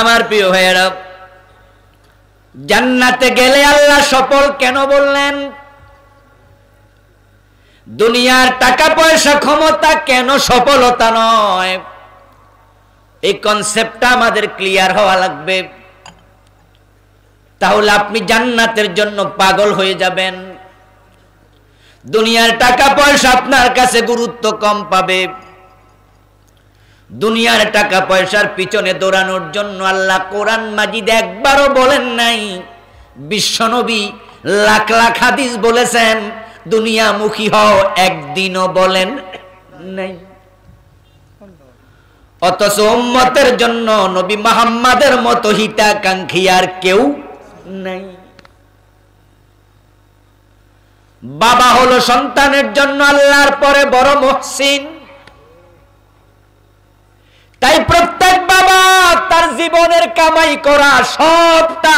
আমার প্রিয় ভাইরা জান্নাতে গেলে আল্লাহ সফল কেন বললেন? দুনিয়ার টাকা পয়সা ক্ষমতা কেন সফলতা নয়? এই কনসেপ্টটা আমাদের ক্লিয়ার হওয়া লাগবে, তাহলে আপনি জান্নাতের জন্য পাগল হয়ে যাবেন। দুনিয়ার টাকা পয়সা আপনার কাছে গুরুত্ব কম পাবে। দুনিয়ার টাকা পয়সার পিছনে দৌড়ানোর জন্য আল্লাহ কোরআন মাজিদ একবারও বলেন নাই। বিশ্বনবী লাখ লাখ হাদিস বলেছেন, দুনিয়ামুখী হও, একদিনও বলেন নাই। অথচ উম্মতের জন্য নবী মুহাম্মাদের মতো হিতাকাঙ্ক্ষী আর কেউ নাই। বাবা হলো সন্তানের জন্য আল্লাহর পরে বড় মুহসিন। তাই প্রত্যেক বাবা তার জীবনের কামাই করা সবটা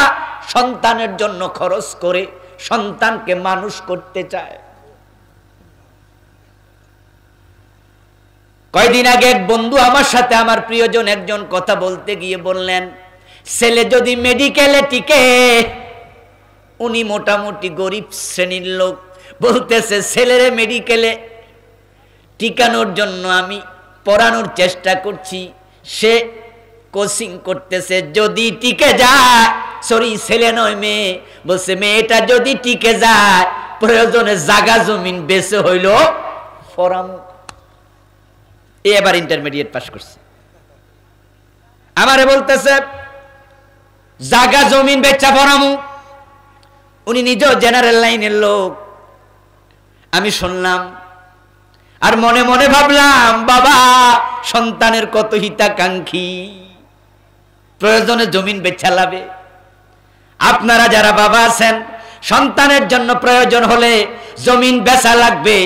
সন্তানের জন্য খরচ করে সন্তানকে মানুষ করতে চায়। কয়েকদিন আগে এক বন্ধু আমার সাথে, আমার প্রিয়জন একজন, কথা বলতে গিয়ে বললেন, ছেলে যদি মেডিকেলে টিকে, উনি মোটামুটি গরিব শ্রেণীর লোক, বলতেছে ছেলেরে মেডিকেলে টিকানোর জন্য আমি পড়ানোর চেষ্টা করছি, সে কোচিং করতেছে, যদি টিকে যায়, সরি ছেলে নয় মেয়ে, বলছে মেয়েটা যদি টিকে যায় প্রয়োজনে জাগা জমিন বেঁচে হইল ফরাম। এবার ইন্টারমিডিয়েট পাস করছে, আমারে বলতেছে জাগা জমিন বেচা ফরামু। উনি নিজেও জেনারেল লাইনের লোক। আমি শুনলাম আর মনে মনে ভাবলাম, বাবা সন্তানের কত হিতাকাঙ্ক্ষী, প্রয়োজনে জমিন বেচা লাবে। আপনারা যারা বাবা আছেন, সন্তানের জন্য প্রয়োজন হলে জমিন বেচা লাগবে,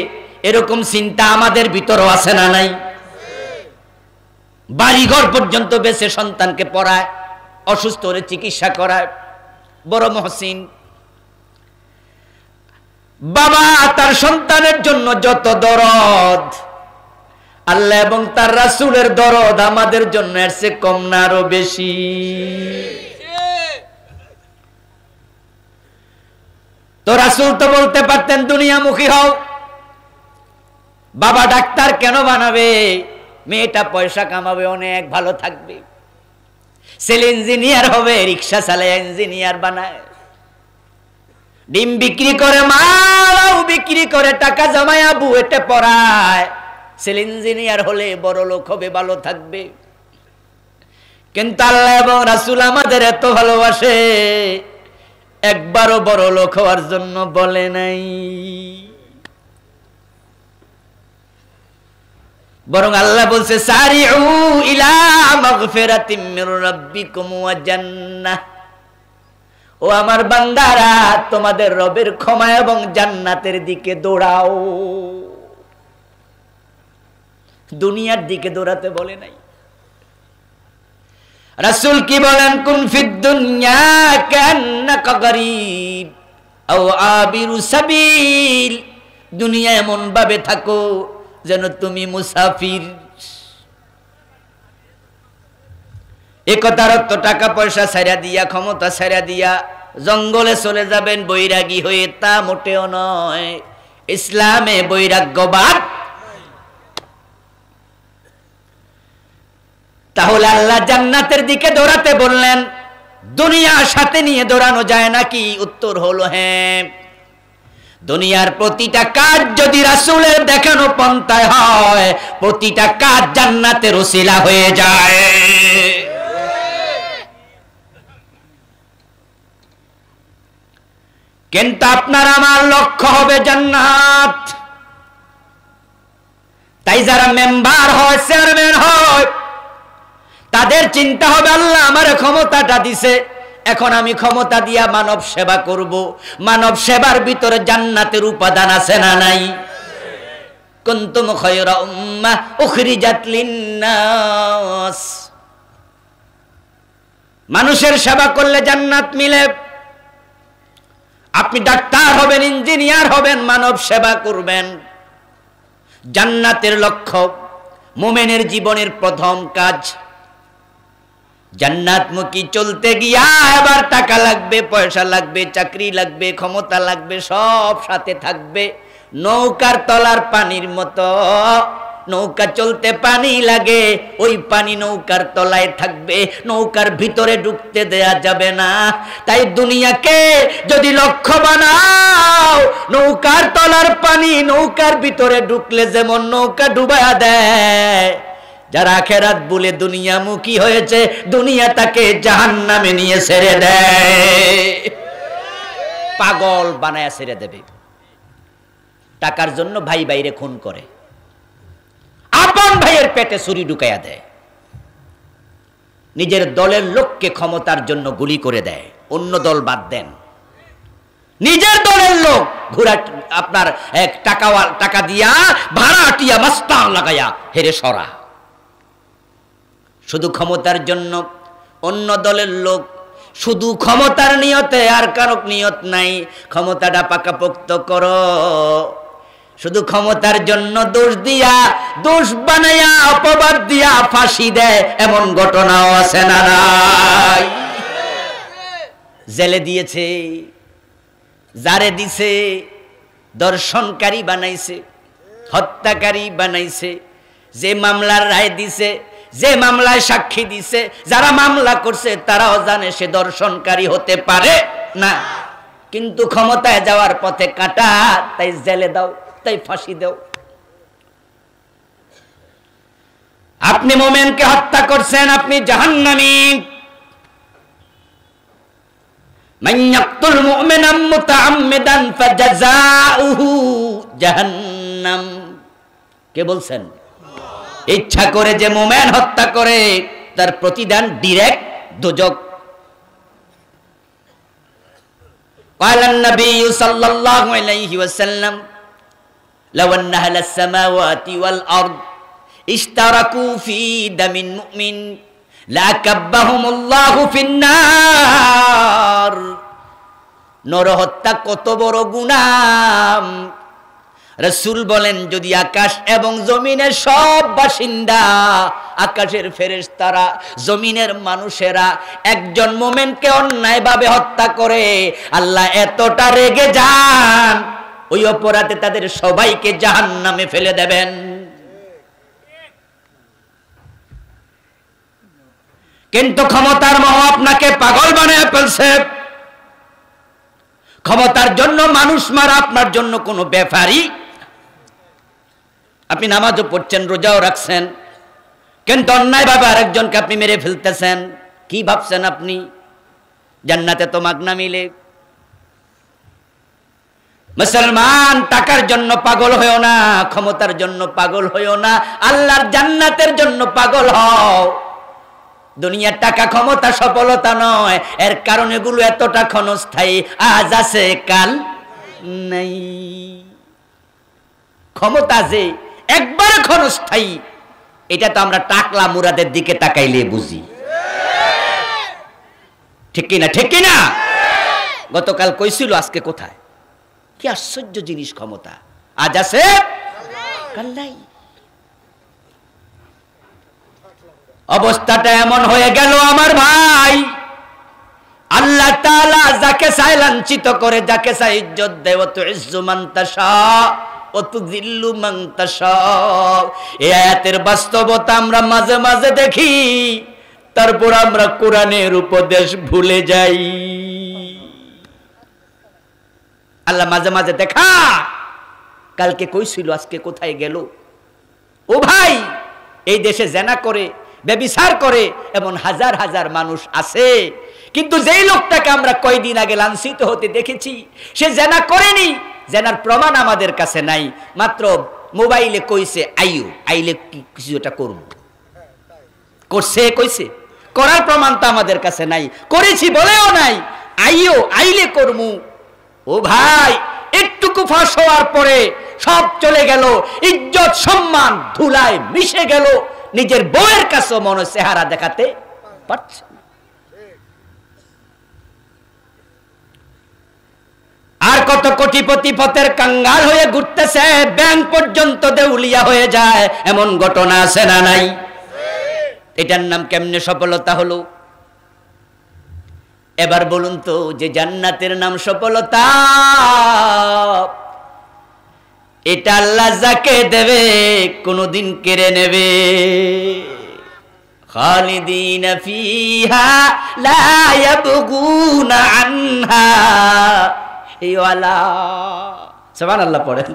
এরকম চিন্তা আমাদের ভিতরও আছে না নাই? বাড়িঘর পর্যন্ত বেচে সন্তানকে পড়ায়, অসুস্থ হলে চিকিৎসা করায়, বড় মহসিন। বাবা তার সন্তানের জন্য যত দরদ, আল্লাহ এবং তার রাসূলের দরদ আমাদের জন্য এর চেয়ে কম না, আরো বেশি। তো রাসূল তো বলতে পারতেন দুনিয়ামুখী হও। বাবা ডাক্তার কেন বানাবে? মেয়েটা পয়সা কামাবে, অনেক ভালো থাকবে। ছেলে ইঞ্জিনিয়ার হবে, রিক্সা চালায় ইঞ্জিনিয়ার বানায়। ডিম বিক্রি করে, মালাও বিক্রি করে, টাকা জমায় আবু এতে পড়ায়। ছেলে ইঞ্জিনিয়ার হলে বড় লোক হবে, ভালো থাকবে। কিন্তু আল্লাহ এবং রাসূল আমাদের এত ভালোবাসে, একবারও বড় লোক হওয়ার জন্য বলে নাই, বরং আল্লাহ বলছে সারিউ ইলা মাগফিরাতিম মির রাব্বিকুম ওয়া জান্নাহ, ও আমার বান্দারা তোমাদের রবের ক্ষমা এবং জান্নাতের দিকে দৌড়াও। দুনিয়ার দিকে দৌড়াতে বলে নাই। রাসূল কি বলেন? কুন ফিদ দুনিয়া কান্নাকা গরীব আও আবিরু সাবিল, দুনিয়া এমন ভাবে থাকো যেন তুমি মুসাফির। একতার অর্থ টাকা পয়সা ছাড়া দিয়া, ক্ষমতা ছাড়া দিয়া জঙ্গলে চলে যাবেন বৈরাগী হয়ে, তা মোটেও নয়। ইসলামে বৈরাগ্যবাদ। তাহলে আল্লাহ জান্নাতের দিকে দৌড়াতে বললেন, দুনিয়া সাথে নিয়ে দৌড়ানো যায় নাকি? উত্তর হলো হ্যাঁ। দুনিয়ার প্রতিটা কাজ যদি রাসূলের দেখানো পন্থায় হয়, প্রতিটা কাজ জান্নাতের ওসিলা হয়ে যায়। কিন্তু আপনার আমার লক্ষ্য হবে জান্নাত। তাই যারা মেম্বার হয়, চেয়ারম্যান হয়, তাদের চিন্তা হবে আল্লাহ আমার ক্ষমতাটা দিছে, এখন আমি ক্ষমতা দিয়া মানব সেবা করব। মানব সেবার ভিতরে জান্নাতের উপাদান আছে না নাই? কুনতুম খায়রা উম্মাহ উখরিজাত লিন্নাস, মানুষের সেবা করলে জান্নাত মিলে। আপনি ডাক্তার হবেন, ইঞ্জিনিয়ার হবেন, মানব সেবা করবেন, জান্নাতের লক্ষ্য। মুমিনের জীবনের প্রথম কাজ जन्नत मुखी चलते गिया एबार टाका लागबे पैसा लागबे चाकरी लागबे क्षमता लागबे सब साथे थाकबे नौकार तलार पानिर मतो नौका चलते पानी लागे ओई पानी नौकार तलाय थाकबे नौकार भीतरे डुबते देया जाबे ना। ताई दुनिया के जोदि लक्ष्य बनाओ नौकार तलार पानी नौकार भीतरे डुबले जेमन नौका डुबाया देय যারা আখিরাত বলে দুনিয়ামুখী হয়েছে দুনিয়া তাকে জাহান্নামে নিয়ে ছেড়ে দেয়, পাগল বানায়া ছেড়ে দেবে। টাকার জন্য ভাই ভাইরে খুন করে, আপন ভাইয়ের পেটে ছুরি ঢুকায়া দেয়, নিজের দলের লোককে ক্ষমতার জন্য গুলি করে দেয়, অন্য দল বাদ দেন, নিজের দলের লোক ঘোড়া আপনার এক টাকা দিয়া ভাড়াটিয়া মাস্তান লাগায়া হেরে সরা। শুধু ক্ষমতার জন্য অন্য দলের লোক, শুধু ক্ষমতার নিয়তে, আর কারক নিয়ত নাই। ক্ষমতাটা পাকাপোক্ত করো, শুধু ক্ষমতার জন্য দোষ দিয়া দোষ বানায়া অপবাদ দিয়া ফাঁসি দেয় এমন ঘটনাও আছে না নাই? জেলে দিয়েছে, জারে দিছে, দর্শনকারী বানাইছে, হত্যাকারী বানাইছে, যে মামলার রায় দিছে, যে মামলায় সাক্ষী দিছে, যারা মামলা করছে তারাও জানে সে দর্শনকারী হতে পারে না, কিন্তু ক্ষমতায় যাওয়ার পথে কাটা, তাই জেলে দাও, তাই ফাঁসি দাও। আপনি মোমেনকে হত্যা করছেন, আপনি জাহান্নামী। মান ইয়াকতুল মুমিনা মুতাআম্মিদান ফাজাযাউহু জাহান্নাম। কে বলছেন? ইচ্ছা করে যে মোমেন হত্যা করে তার প্রতিদান ডিরেক্ট দোজক। ক্বালান নবী সাল্লাল্লাহু আলাইহি ওয়াসাল্লাম লাও আন্না আহলাস সামাওয়াতি ওয়াল আরদ ইশতারাকু ফি দামিন মুমিন লা কাব্বাহুমুল্লাহু ফিন নার। নরহত্যা কত বড় গুনাহ! রাসূল বলেন, যদি আকাশ এবং জমিনের সব বাসিন্দা, আকাশের ফেরেশতারা, জমিনের মানুষেরা একজন মুমিনকে অন্যায়ভাবে হত্যা করে, আল্লাহ এতটা রেগে যান ওই অপরাধে তাদের সবাইকে জাহান্নামে ফেলে দেবেন। কিন্তু ক্ষমতার মোহ আপনাকে পাগল বানিয়ে ফেলছে। ক্ষমতার জন্য মানুষ মারা আপনার জন্য কোনো ব্যাপারই। আপনি নামাজও পড়ছেন, রোজাও রাখছেন, কিন্তু অন্যায়ভাবে আরেকজনকে আপনি মেরে ফেলতেছেন। কি ভাবছেন আপনি? জান্নাতে তো মাগনা মিলে। মুসলমান, টাকার জন্য পাগল হইও না, ক্ষমতার জন্য পাগল হইও না, আল্লাহর জান্নাতের জন্য পাগল হও। দুনিয়ার টাকা, ক্ষমতা, সফলতা নয়, এর কারণ এগুলো এতটা ক্ষণস্থায়ী, আজ আছে কাল নাই। ক্ষমতা যে একবার ক্ষণস্থায়ী, এটা তো আমরা টাকলা মুরাদের দিকে তাকাইলে বুঝি, ঠিক কিনা? ঠিক কিনা? গতকাল কইছিল, আজকে কোথায়? কি আশ্চর্য জিনিস ক্ষমতা! আজ আছে কাল নাই। অবস্থাটা এমন হয়ে গেল আমার ভাই, আল্লাহ তাআলা যাকে চাই লাঞ্ছিত করে, যাকে চাই ইজ্জত দেয়। তুইজ্জু মান তাশা ও তুযিল্লু মান তাশা। এই আয়াতের বাস্তবতা আমরা মাঝে মাঝে দেখি, তারপর আমরা কোরআনের উপদেশ ভুলে যাই। আল্লাহ মাঝে মাঝে দেখা, কালকে কইছিল, আজকে কোথায় গেল? ও ভাই, এই দেশে জেনা করে, ব্যভিচার করে এমন হাজার হাজার মানুষ আছে, কিন্তু যেই লোকটাকে আমরা কয়েকদিন আগে লাঞ্ছিত হতে দেখেছি, সে জেনা করেনি, জেনার প্রমাণ আমাদের কাছে নাই, মাত্র মোবাইলে কইছে আইও, আইলে কিছু একটা করব, করছে, কইছে, করার প্রমাণ তো আমাদের কাছে নাই, করেছি বলেও নাই, আইও, আইলে করব। ও ভাই, একটুকু ফাঁস হওয়ার পরে সব চলে গেল, ইজ্জত সম্মান ধুলায় মিশে গেল, নিজের বউয়ের কাছে মনে চেহারা দেখাতে পারছে। আর কত কোটিপতি পথের কাঙ্গাল হয়ে ঘুরতেছে, ব্যাংক পর্যন্ত দেউলিয়া হয়ে যায়, এমন ঘটনা আছে না নাই? এটার নাম কেমনে সফলতা হলো? এবার বলুন তো যে জান্নাতের নাম সফলতা এটা আল্লাহ যাকে দেবে কোনদিন কেড়ে নেবে খালিদিন ফিহা লা ইয়াবগুনা আনহা এই ওয়ালা সুবহানাল্লাহ পড়েন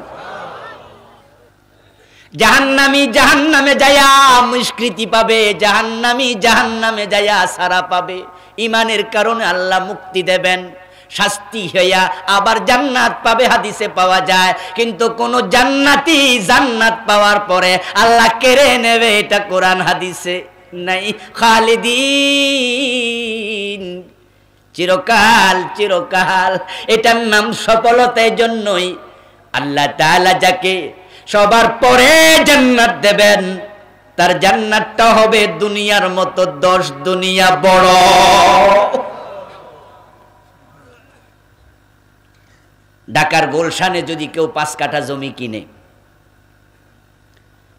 জাহান্নামী জাহান্নামে যায়া মুশকিতি পাবে জাহান্নামী জাহান্নামে যায়া সারা পাবে ইমানের কারণে আল্লাহ মুক্তি দেবেন শাস্তি হইয়া আবার জান্নাত পাবে হাদিসে পাওয়া যায় কিন্তু কোন জান্নাতি জান্নাত পাওয়ার পরে আল্লাহ কেড়ে নেবে এটা কোরআন হাদিসে নাই খালিদিন চিরকাল চিরকাল এটার নাম সফলতার জন্যই আল্লাহ তাআলা যাকে সবার পরে জান্নাত দেবেন তার জান্নাতটা হবে দুনিয়ার মতো 10 দুনিয়া বড় ঢাকার গোলশানে যদি কেউ 5 কাঠা জমি কিনে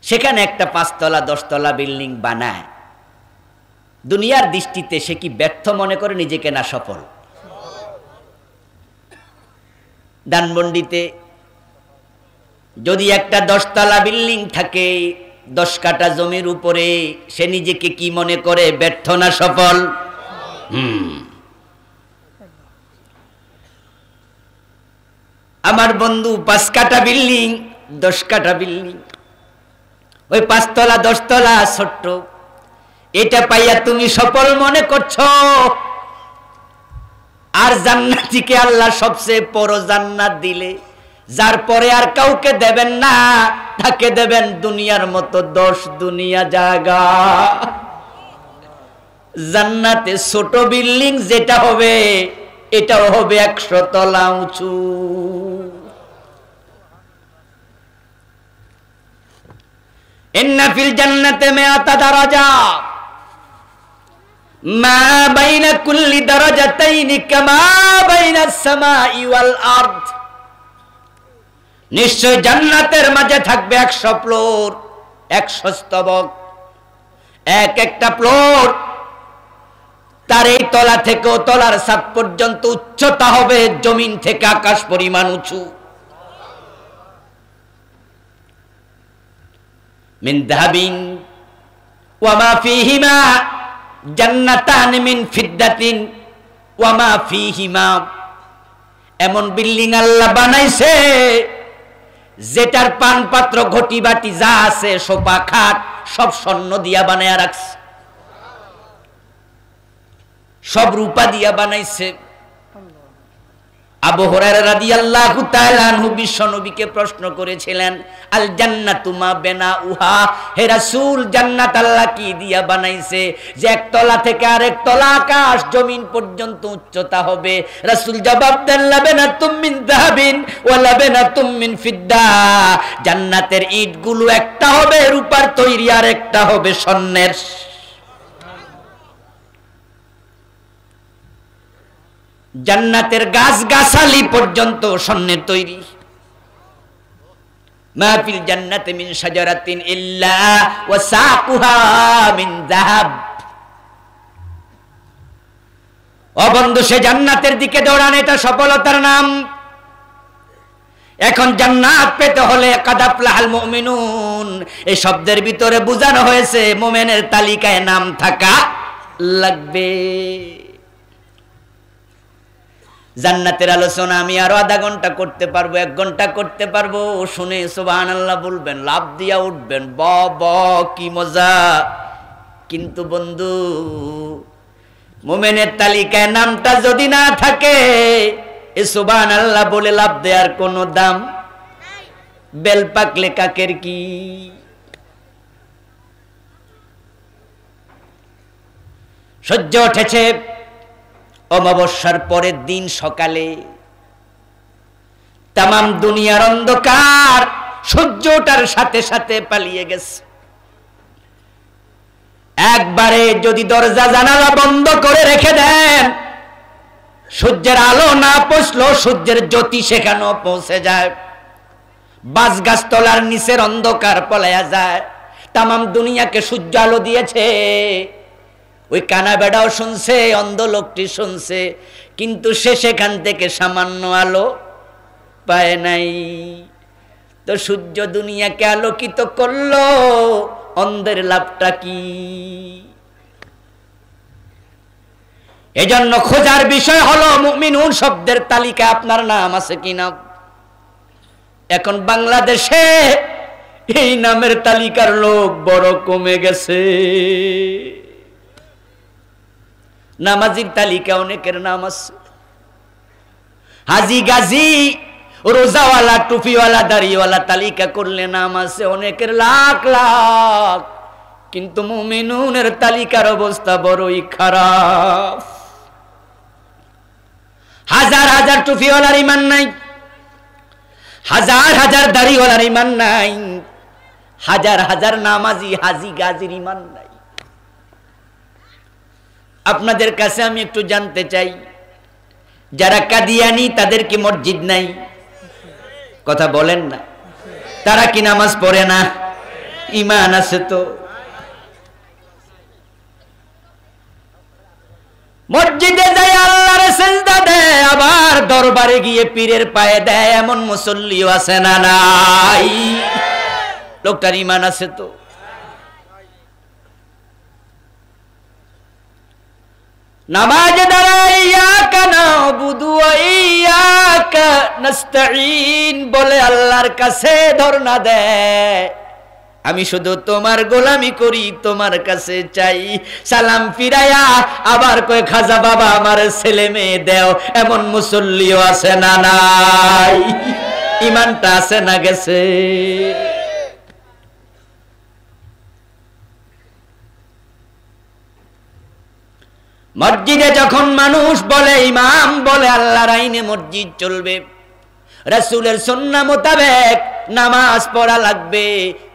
সেখানে একটা 5 তলা 10 তলা বিল্ডিং বানায় দুনিয়ার দৃষ্টিতে সে কি ব্যর্থ মনে করে নিজেকে না সফল দানমন্ডিতে যদি একটা 10 তলা বিল্ডিং থাকে 10 কাঠা জমির উপরে সে নিজেকে কি মনে করে ব্যর্থ না সফল আমার বন্ধু 5 কাঠা বিল্ডিং 10 কাঠা বিল্ডিং ওই 5 তলা 10 তলা ছোট্ট এটা পাইয়া তুমি সফল মনে করছো আর জান্নাতীকে আল্লাহ সবচেয়ে বড় জান্নাত দিলে যার পরে আর কাউকে দেবেন না তাকে দেবেন দুনিয়ার মতো 10 দুনিয়া জায়গা জান্নাতে ছোট বিল্ডিং যেটা হবে এটাও হবে 100 তলা উঁচু ইন্না ফিল জান্নাতে মিআতা দারাজা মা বাইনা কুল্লি দারাজাতাইনি কামা বাইনাস সামাই ওয়াল আরদ নিশ্চয় জান্নাতের মাঝে থাকবে 100 ফ্লোর 100 স্তবক এক একটা ফ্লোর তার এই তলা থেকে ও তলার ছাদ পর্যন্ত উচ্চতা হবে জমিন থেকে আকাশ পরিমাণ উঁচু মিন দাহাবিন ওয়া মা ফিহিমা জান্নাতান মিন ফিদ্দাতিন ওয়া মা ফিহিমা এমন বিল্ডিং আল্লাহ বানাইছে যেটার পান পাত্র ঘটি বাটি যা আছে সোফা খাট সব স্বর্ণ দিয়া বানায়া রাখছে সব রূপা দিয়া বানাইছে আবু হুরায়রা রাদিয়াল্লাহু তাআলা আনহু বিশ্বনবীকে প্রশ্ন করেছিলেন আল জান্নাতু মা বানাউহা হে রাসূল জান্নাত আল্লাহ কি দিয়া বানাইছে যে এক তলা থেকে আরেক তলা আকাশ জমিন পর্যন্ত উচ্চতা হবে রাসূল জবাব দেন লাবানাতুম মিন যাহাবিন ওয়া লাবানাতুম মিন ফিদ্দা জান্নাতের ইটগুলো একটা হবে রূপার তৈরি আর একটা হবে স্বর্ণের জান্নাতের গাছগাছালি পর্যন্ত স্বর্ণের তৈরি মাহফিল জান্নাতে মিন শাজারাতিন ইল্লা ওয়া সাকুহা মিন যাহাব অবন্ধু সে জান্নাতের দিকে দৌড়ান এটা সফলতার নাম এখন জান্নাত পেতে হলে কাদাফলাহাল মুমিনুন এই শব্দের ভিতরে বোঝানো হয়েছে মুমিনের তালিকায় নাম থাকা লাগবে জান্নাতের আলোচনা আমি আরো আধা ঘন্টা করতে পারবো 1 ঘন্টা করতে পারবো শুনে সুবহানাল্লাহ বলবেন লাভ দিয়া উঠবেন বাবা কি মজা কিন্তু বন্ধু মুমিনের তালিকায় নামটা যদি না থাকে এ সুবহানাল্লাহ বলে লাভ দেওয়ার কোনো দাম নাই বেল পাকলে কাকের কি সহ্য উঠেছে অমাবস্যার পরের দিন সকালে তামাম দুনিয়ার অন্ধকার সূর্যটার সাথে সাথে পালিয়ে গেছে একবারে যদি দরজা জানালা বন্ধ করে রেখে দেন সূর্যের আলো না পৌঁছলো সূর্যের জ্যোতি সেখানে পৌঁছে যায় বাস গাছতলার নিচের অন্ধকার পলায়া যায় তামাম দুনিয়াকে সূর্য আলো দিয়েছে ওই কানা বেড়াও শুনছে, অন্ধ লোকটি শুনছে, কিন্তু সে সেখান থেকে সামান্য আলো পায় নাই। তো সূর্য দুনিয়াকে আলোকিত করলো, অন্ধের লাভটা কি? এজন্য খোঁজার বিষয় হলো মুমিনুন শব্দের তালিকা আপনার নাম আছে কিনা। এখন বাংলাদেশে এই নামের তালিকার লোক বড় কমে গেছে। নামাজির তালিকা অনেকের নাম আছে, হাজি গাজী রোজাওয়ালা টুপিওয়ালা দাড়িওয়ালা তালিকা করলে নাম আছে অনেকের লাখ লাখ, কিন্তু মুমিনুনের তালিকার অবস্থা বড়ই খারাপ। হাজার হাজার টুপিওয়ালার ইমান নাই, হাজার হাজার দাড়িওয়ালার ইমান নাই, হাজার হাজার নামাজি হাজি গাজির ইমান নাই। আপনাদের কাছে আমি একটু জানতে চাই, যারা কাদিয়ানি তাদের কি মসজিদ নাই? কথা বলেন না। তারা কি নামাজ পড়ে না? ইমান আছে তো? মসজিদে যায় আল্লাহর সিজদা দেয়, আবার দরবারে গিয়ে পীরের পায়ে দেয়, এমন মুসল্লিও আছে না নাই? লোকটার ইমান আছে তো? নামাজ দাঁড়ায় ইয়াকা নাবুদু ওয়া ইয়াকা নাস্তাঈন বলে আল্লাহর কাছে ধরনা দেয়, আমি শুধু তোমার গোলামি করি, তোমার কাছে চাই। সালাম ফিরায়া আবার কয় খাজা বাবা আমার ছেলে মেয়ে দেও, এমন মুসল্লিও আছে না নাই? ইমানটা আছে না গেছে? মসজিদে যখন মানুষ বলে, ইমাম বলে আল্লাহর আইনে মসজিদ চলবে, রাসূলের সুন্নাহ মোতাবেক নামাজ পড়া লাগবে,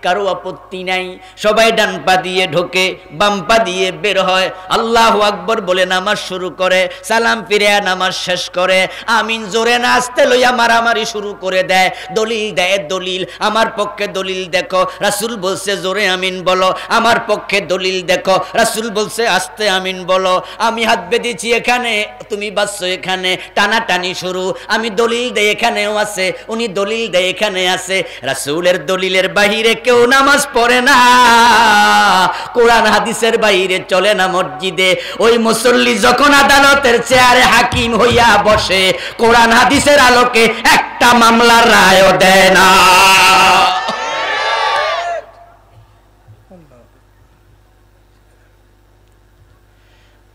কারো আপত্তি নাই, সবাই ডান পা দিয়ে ঢোকে, বাম পা দিয়ে বের হয়, আল্লাহু আকবার বলে নামাজ শুরু করে, সালাম ফিরে নামাজ শেষ করে, আমিন জোরে না আস্তে লইয়া মারামারি শুরু করে দেয়, দলিল দেয়, দলিল আমার পক্ষে দলিল দেখো, রাসূল বলছে জোরে আমিন বলো, আমার পক্ষে দলিল দেখো, রাসূল বলছে আস্তে আমিন বলো, আমি হাত বেঁধেছি এখানে, তুমি বাঁচছো এখানে, টানাটানি শুরু, আমি দলিল দেয় এখানেও আছে, উনি দলিল দেয় এখানে আছে, রাসূলের দলিলের বাইরে কেউ নামাজ পড়ে না, কোরআন হাদিসের বাইরে চলে না মসজিদে। ওই মুসল্লি যখন আদালতের চেয়ারে হাকিম হইয়া বসে, কোরআন হাদিসের আলোকে একটা মামলার রায়ও দেয় না।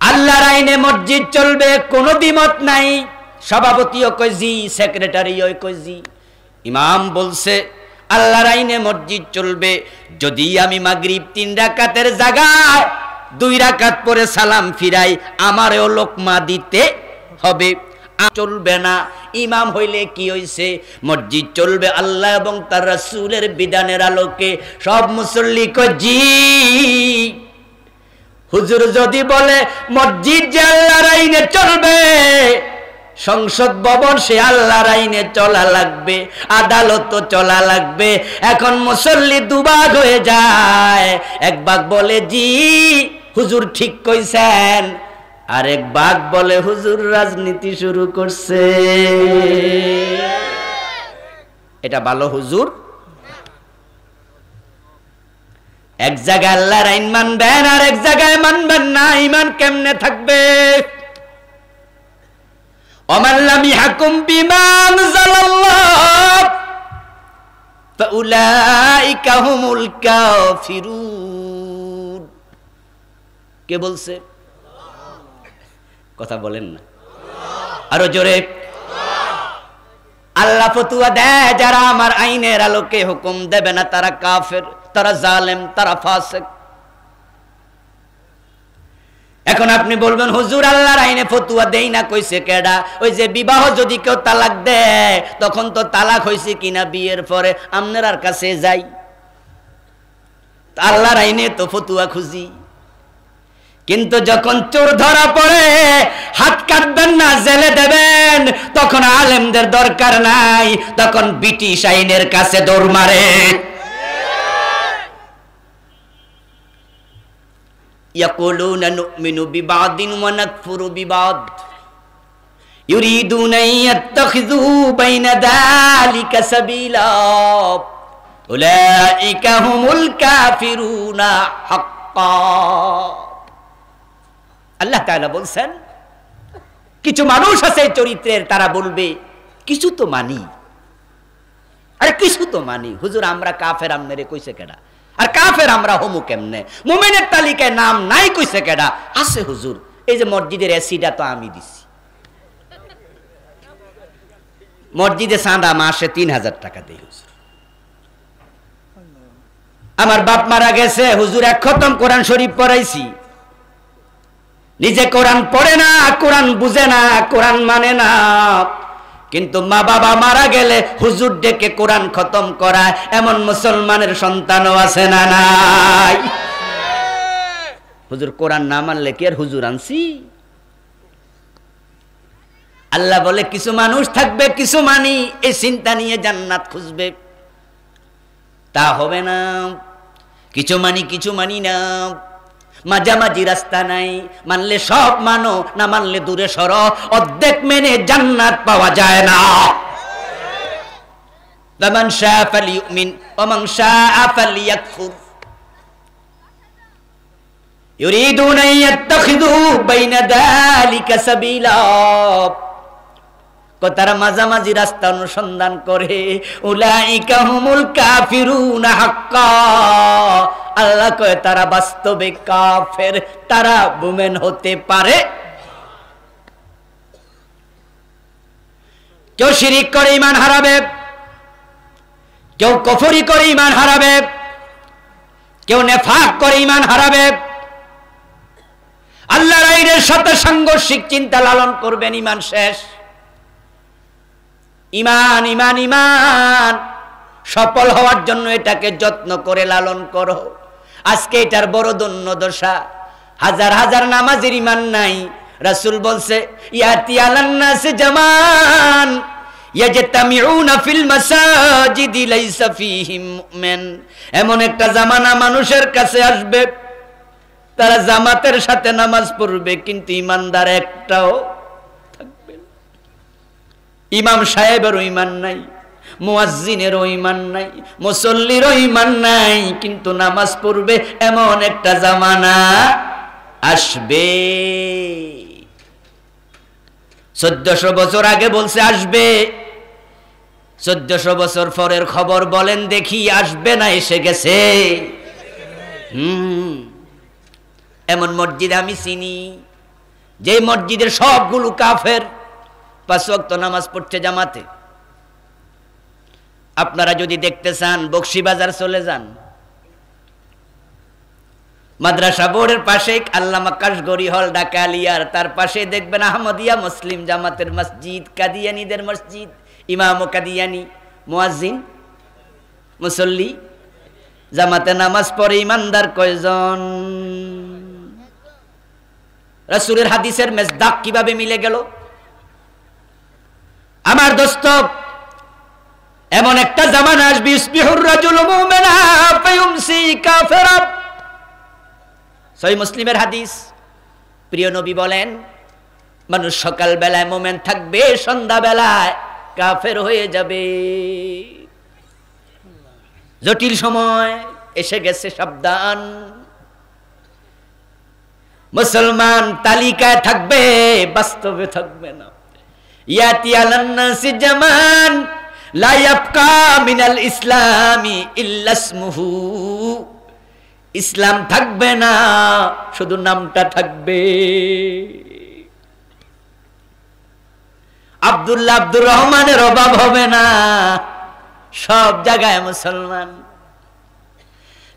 আল্লাহর আইনে মসজিদ চলবে, কোনো দ্বিমত নাই। সভাপতিও কয় জি, সেক্রেটারিও কয় জি, ইমাম বলছে আল্লাহর আইনে মসজিদ চলবে, যদি আমি মাগরিব 3 রাকাতের জায়গায় 2 রাকাত পরে সালাম ফিরাই, আমারও লোকমা দিতে হবে, চলবে না। ইমাম হইলে কি হইছে? মসজিদ চলবে আল্লাহ এবং তার রাসূলের বিধানের আলোকে। সব মুসল্লি কয় জি। হুজুর যদি বলে মসজিদ যে আল্লাহর আইনে চলবে, সংসদ ভবন সে আল্লাহর আইনে চলা লাগবে, আদালত চলা লাগবে। এখন মুসল্লি দুভাগ হয়ে যায়, এক ভাগ বলে জি হুজুর ঠিক কইছেন, আর এক ভাগ বলে হুজুর রাজনীতি শুরু করছে, এটা ভালো হুজুর। এক জায়গায় আল্লাহর আইন মানবেন, আর এক জায়গায় মানবেন না, ইমান কেমনে থাকবে? কে বলছে? কথা বলেন না, আরো জোরে। আল্লাহ ফতুয়া দেয়, যারা আমার আইনের আলোকে হুকুম দেবে না তারা কাফের, তারা জালেম, তারা ফাসিক। এখন আপনি বলবেন হুজুর আল্লাহর আইনে ফতুয়া দেই না, কইছে কেডা? ওই যে বিবাহ যদি কেউ তালাক দেয়, তখন তো তালাক হইছে কিনা বিয়ের পরে আপনার কাছে যাই, আল্লাহর আইনে তো ফতুয়া খুঁজি। কিন্তু যখন চোর ধরা পড়ে, হাত কাটবেন না, জেলে দেবেন, তখন আলেমদের দরকার নাই, তখন ব্রিটিশ আইনের কাছে দৌড় মারে। यक़ूलून नुअ्मिनु बिबादिन व नकफुरु बिबाद युरीदून यत्तखिज़ू बैन ज़ालिका सबीला उलाइका हुमुल काफ़िरून हक़्क़ा। আল্লাহ তাআলা বলেন কিছু মানুষ আছে চরিত্রের, তারা বলবে কিছু তো মানি, আরে কিছু তো মানি হুজুর আমরা কাফের, আমনেরে কইছে কেডা? আর কাফের আমরা হমু কেমনে? মুমিনের তালিকায় নাম নাই কইছে কেডা? আছে হুজুর, এই যে মসজিদের এসিটা তো আমি দিছি, মসজিদে চাঁদা মাসে 3000 টাকা দেই হুজুর, আমার বাপ মারা গেছে হুজুর এক খতম কোরআন শরীফ পড়াইছি, নিজে কোরআন পড়ে না, কোরআন বুঝে না, কোরআন মানে না, কিন্তু মা বাবা মারা গেলে হুজুর ডেকে কোরআন খতম করায়, এমন মুসলমানের সন্তানও আছে না নাই? হুজুর কোরআন না মানলে কি আর হুজুর আনছি? আল্লাহ বলে কিছু মানুষ থাকবে কিছু মানি, এই চিন্তা নিয়ে জান্নাত খুঁজবে, তা হবে না। কিছু মানি কিছু মানি না, মাঝামাঝি রাস্তা নাই, মানলে সব মানো, না মানলে দূরে সরো, অর্ধেক মেনে জান্নাত পাওয়া যায় না। মান শাআ ফালইউমিন ওয়া মান শাআ ফালইয়াকফুর ইউরিদুনা ইয়াত্তাখিযু বাইনা যালিকা সাবিলা। তারা মাঝামাঝি রাস্তা অনুসন্ধান করে, উলাইকা হুমুল কাফিরুনা হাক্কা। আল্লাহ কয় তারা বাস্তবে কাফের, তারা মুমিন হতে পারে। কেউ শিরিক করে ঈমান হারাবে, কেউ কুফরি করে ঈমান হারাবে, কেউ নেফাক করে ঈমান হারাবে, আল্লাহর আইনের সাথে সাংঘর্ষিক চিন্তা লালন করবেন, ঈমান শেষ। ইমান ইমান ইমান সফল হওয়ার জন্য এটাকে যত্ন করে লালন করো। আজকে এটার বড় দন্য দশা, হাজার হাজার নামাজের ইমান নাই। রাসূল বলছে ইয়াতি আলান নাস জামান ইয়াজতামিউনা ফিল মাসাজিদি লাইসা ফিহিম মুমিন। এমন একটা জামানা মানুষের কাছে আসবে, তারা জামাতের সাথে নামাজ পড়বে কিন্তু ইমানদার একটাও। ইমাম সাহেবেরও ঈমান নাই, মুয়াজ্জিনেরও ঈমান নাই, মুসল্লিরও ঈমান নাই, কিন্তু নামাজ পড়বে। এমন একটা জামানা আসবে, 1400 বছর আগে বলছে আসবে, 1400 বছর পরের খবর বলেন দেখি, আসবে না এসে গেছে? এমন মসজিদ আমি চিনি যে মসজিদের সবগুলো কাফের, 5 ওয়াক্ত নামাজ পড়তে জামাতে। আপনারা যদি দেখতে চান বকশিবাজার চলে যান, মাদ্রাসা বোর্ডের পাশে আল্লামা কাশগরি হল ঢাকা আলিয়ার, তার পাশে দেখবেন আহমদিয়া মুসলিম জামাতের মসজিদ, কাদিয়ানীদের মসজিদ, ইমাম ও কাদিয়ানী, মুয়াজ্জিন মুসল্লি জামাতে নামাজ পড়ে। ইমানদার কয়জন? রাসূলের হাদিসের মেজদাক কিভাবে মিলে গেল? আমার দোস্ত, এমন একটা জামানা আসবে ইসবিহুর রাজুল মুমিনা ফায়ুমসি কাফিরা। সহিহ মুসলিমের হাদিস, প্রিয় নবী বলেন মানুষ সকাল বেলায় মুমিন থাকবে, সন্ধ্যা বেলায় কাফের হয়ে যাবে। জটিল সময় এসে গেছে, সাবধান। মুসলমান তালিকায় থাকবে, বাস্তবে থাকবে না। ইয়াতি আলান নাসি জামান লা ইয়াবকা মিনাল ইসলামি ইল্লা ইসমুহু। ইসলাম থাকবে না, শুধু নামটা থাকবে। আব্দুল্লাহ আব্দুর রহমানের অভাব হবে না, সব জায়গায় মুসলমান।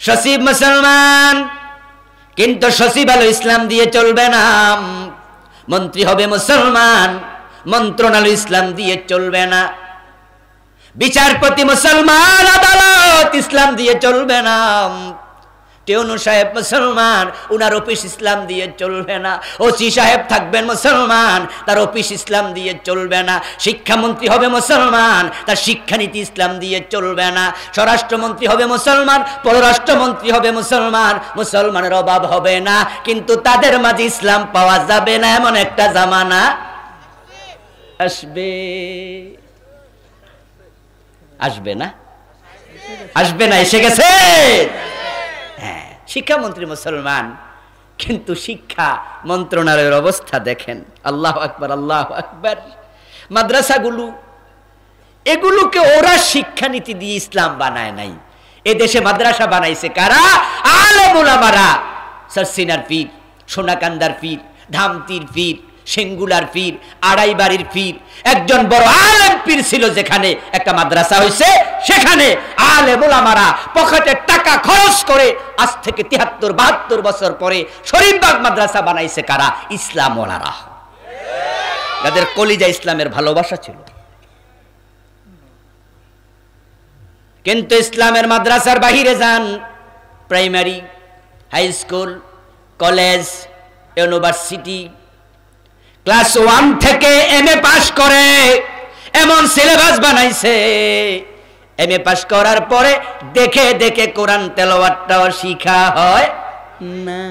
সচিব মুসলমান, কিন্তু সচিব আলো ইসলাম দিয়ে চলবে না। মন্ত্রী হবে মুসলমান, মন্ত্রণালয় ইসলাম দিয়ে চলবে না। বিচারপতি মুসলমান, আদালত ইসলাম দিয়ে চলবে না। টেউনু সাহেব মুসলমান, উনার অফিস ইসলাম দিয়ে চলবে না। ওসি সাহেব থাকবেন মুসলমান, তার অফিস ইসলাম দিয়ে চলবে না। শিক্ষামন্ত্রী হবে মুসলমান, তার শিক্ষানীতি ইসলাম দিয়ে চলবে না। স্বরাষ্ট্রমন্ত্রী হবে মুসলমান, পররাষ্ট্রমন্ত্রী হবে মুসলমান। মুসলমানের অভাব হবে না, কিন্তু তাদের মাঝে ইসলাম পাওয়া যাবে না। এমন একটা জামানা আসবে, আসবে না? আসবে না, এসে গেছে। হ্যাঁ, শিক্ষামন্ত্রী মুসলমান, কিন্তু শিক্ষা মন্ত্রণালয়ের অবস্থা দেখেন। আল্লাহু আকবার, আল্লাহু আকবার। মাদ্রাসাগুলো, এগুলোকে ওরা শিক্ষানীতি দিয়ে ইসলাম বানায় নাই। এ দেশে মাদ্রাসা বানাইছে কারা? আলেম ওলামারা। সরসিনার পীর, সোনাকান্দার পীর, ধামতির পীর, সিঙ্গুলার পীর, আড়াই বাড়ির পীর, একজন বড় আলেম পীর ছিল। যেখানে একটা মাদ্রাসা হয়েছে সেখানে আলেম ওলামারা পকেটে টাকা খরচ করে আজ থেকে ৭৩-৭২ বছর পরে শরীফবাগ মাদ্রাসা বানাইছে কারা? ইসলাম ওলারা, যাদের কলিজা ইসলামের ভালোবাসা ছিল। কিন্তু ইসলামের মাদ্রাসার বাহিরে যান, primary, high school, college, university, class 1 থেকে এমএ পাস করে এমন সিলেবাস বানাইছে। এমএ পাস করার পরে দেখে দেখে কোরআন তেলাওয়াতটাও শিখা হয় না।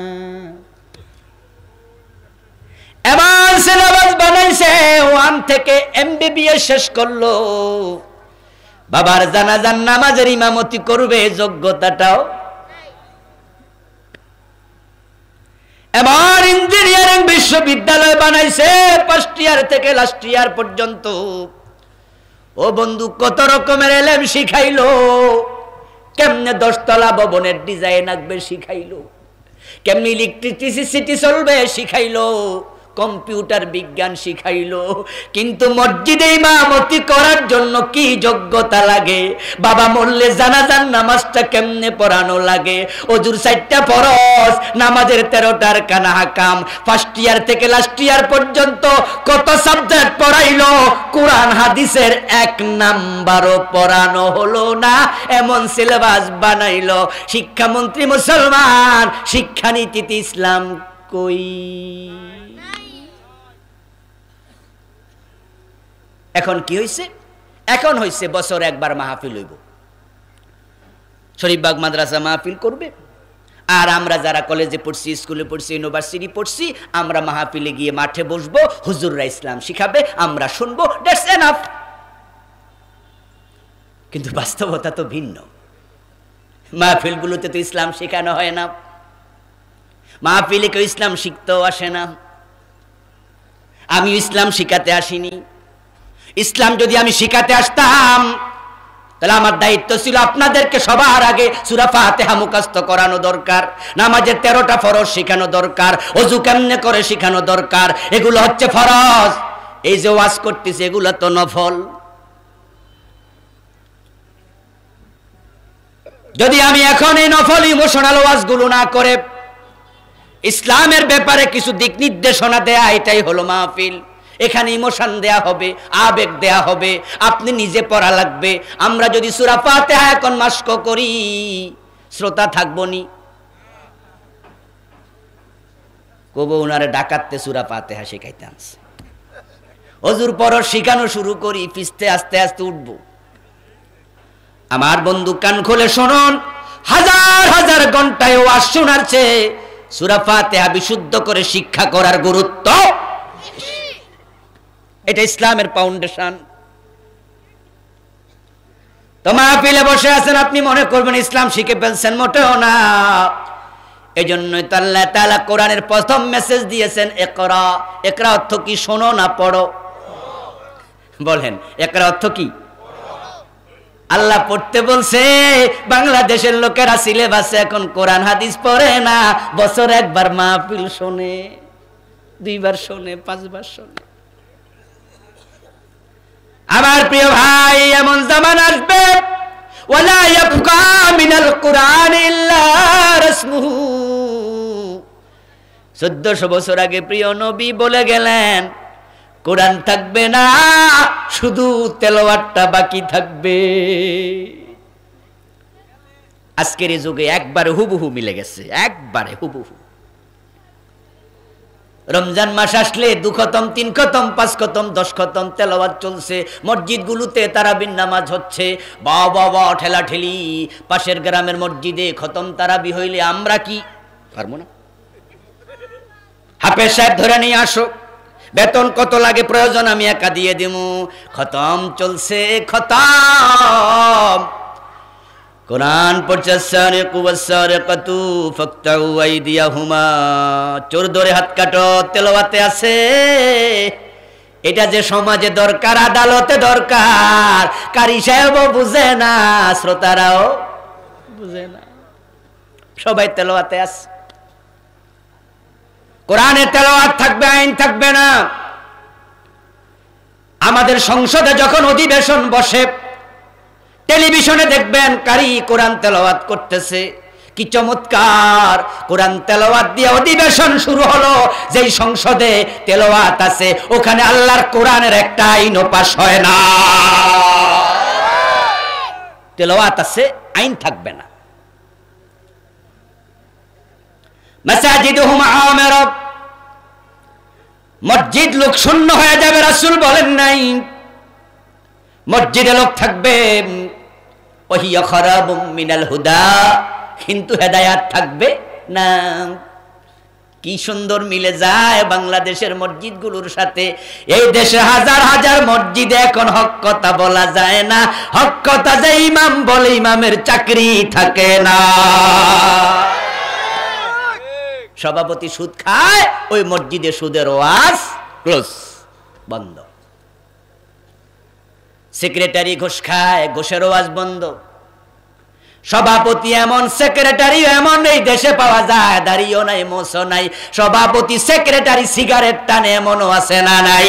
এমন সিলেবাস বানাইছে, 1 থেকে এমবিবিএস শেষ করলো, বাবার জানাজার নামাজের ইমামতি করবে, যোগ্যতাটাও। এবার ইঞ্জিনিয়ারিং বিশ্ববিদ্যালয় বানাইছে, ফার্স্ট ইয়ার থেকে লাস্ট ইয়ার পর্যন্ত। ও বন্ধু, কত রকমের এলেম শিখাইলো। কেমনে 10 তলা ভবনের ডিজাইন আঁকবে শিখাইলো, কেমনে ইলেকট্রিসিটি চলবে শিখাইলো, কম্পিউটার বিজ্ঞান শিখাইলো। কিন্তু মসজিদে ইমামতি করার জন্য কি যোগ্যতা লাগে, বাবা মরলে জানাজার নামাজটা কেমনে পড়ানো লাগে, ওযুর 4টা ফরজ, নামাজের 13টার কানা হাকাম, ফার্স্ট ইয়ার থেকে লাস্ট ইয়ার পর্যন্ত কত সাবজেক্ট পড়াইলো, কোরআন হাদিসের 1 নাম্বারও পড়ানো হলো না। এমন সিলেবাস বানাইলো। শিক্ষামন্ত্রী মুসলমান, শিক্ষানীতিতে ইসলাম কই? এখন কি হয়েছে? এখন হয়েছে বছর একবার মাহফিল হইব, শরীফবাগ মাদ্রাসা মাহফিল করবে। আর আমরা যারা কলেজে পড়ছি, স্কুলে পড়ছি, ইউনিভার্সিটি পড়ছি, আমরা মাহফিলে গিয়ে মাঠে বসবো, হুজুররা ইসলাম শিখাবে, আমরা শুনবো, দ্যাটস এনাফ। কিন্তু বাস্তবতা তো ভিন্ন। মাহফিলগুলোতে তো ইসলাম শেখানো হয় না, মাহফিলে কেউ ইসলাম শিখতেও আসে না। আমি ইসলাম শিখাতে আসিনি। ইসলাম যদি আমি শিখাতে আসতাম তাহলে আমার দায়িত্ব ছিল আপনাদেরকে সবার আগে সূরা ফাতিহা মুখস্থ করানো দরকার, নামাজের 13টা ফরজ শিখানো দরকার, ওযু কেমনে করে শিখানো দরকার। এগুলো হচ্ছে ফরজ। এই যে ওয়াজ করতেছে এগুলো তো নফল। যদি আমি এখন এই নফল ইমোশনাল ওয়াজগুলো না করে ইসলামের ব্যাপারে কিছু দিক নির্দেশনা দেয়া, এটাই হলো মাহফিল। এখানে ইমোশন দেয়া হবে, আবেগ দেয়া হবে, আপনি নিজে পড়া লাগবে। আমরা যদি সূরা ফাতিহা এখন মাস্ক করি, শ্রোতা থাকবো নি, কবো উনারে ডাকাতে সূরা ফাতিহা শিখাইতাম, হুজুর পড়া শিখানো শুরু করি, পিছতে আস্তে আস্তে উঠবো। আমার বন্ধু কান খুলে শুনুন, হাজার হাজার ঘন্টায় ওয়াজ শোনার চেয়ে সূরা ফাতিহা বিশুদ্ধ করে শিক্ষা করার গুরুত্ব, এটা ইসলামের ফাউন্ডেশন। তো মাহফিলে বসে আছেন, আপনি মনে করবেন ইসলাম শিখে ফেলছেন, মোটেও না। এজন্যই তো আল্লাহ তাআলা কোরআনের প্রথম মেসেজ দিয়েছেন ইকরা। ইকরা অর্থ কি? শোনো না পড়ো। বলেন, ইকরা অর্থ কি? আল্লাহ পড়তে বলছে। বাংলাদেশের লোকেরা সিলেবাসে এখন কোরআন হাদিস পড়ে না, বছর একবার মাহফিল শোনে, 2বার শোনে, 5বার শোনে। আমার প্রিয় ভাই, এমন জামান আসবে ওয়ালা ইয়াবকা মিনাল কুরআন ইল্লা রাসমুহু। 1400 বছর আগে প্রিয় নবী বলে গেলেন, কোরআন থাকবে না, শুধু তেলাওয়াতটা বাকি থাকবে। আজকের এই যুগে একবারে হুবহু মিলে গেছে, একবারে হুবহু। রমজান মাস আসলে 2 খতম 3 খতম 5 খতম 10 খতম তেলাওয়াত চলছে, মসজিদগুলোতে তারাবির নামাজ হচ্ছে, বাবা বা ঠেলা ঠেলি। পাশের গ্রামের মসজিদে খতম তারাবি হইলে আমরা কি পারবো না? হাফেজ সাহেব ধরে নিয়ে আসো, বেতন কত লাগে প্রয়োজন আমি একা দিয়ে দেব। খতম চলছে, খতম কোরআন পড়ছে। চোর ধরে হাত কাটো, তেলাওয়াতে আছে। এটা যে সমাজে দরকার, আদালতে দরকার, কারি সাহেবও বুঝে না, শ্রোতারাও বুঝে না, সবাই তেলাওয়াতে আছে। কোরআনে তেলাওয়াত থাকবে, আইন থাকবে না। আমাদের সংসদে যখন অধিবেশন বসে, টেলিভিশনে দেখবেন কারি কোরআন তেলাওয়াত করতেছে, কি চমৎকার। কোরআন তেলাওয়াত দিয়ে অধিবেশন শুরু হলো। যেই সংসদে তেলাওয়াত আছে ওখানে আল্লাহর কোরআনের একটা আইনও পাস হয় না। তেলাওয়াত আছে, আইন থাকবে না। মাসাজিদুহুম আমেরা, মসজিদ লোক শূন্য হয়ে যাবে। রাসূল বলেন নাই মসজিদে লোক থাকবে, ওহিয়া খারাবুম মিনাল হুদা, কিন্তু হেদায়াত থাকবে না। কি সুন্দর মিলে যায় বাংলাদেশের মসজিদগুলোর সাথে। এই দেশে হাজার হাজার মসজিদে এখন হক কথা বলা যায় না। হক কথা যে ইমাম বলে, ইমামের চাকরি থাকে না। সভাপতি সুদ খায়, ওই মসজিদে সুদের ওয়াজ ক্লোজ, বন্ধ। সেক্রেটারি ঘোষ খায়, ঘোষের ওয়াজ বন্ধ। সভাপতি এমন, সেক্রেটারি এমন এই দেশে পাওয়া যায়, দাড়িও নাই, মোছও নাই। সভাপতি সেক্রেটারি সিগারেট টানে, এমনও আছে না নাই?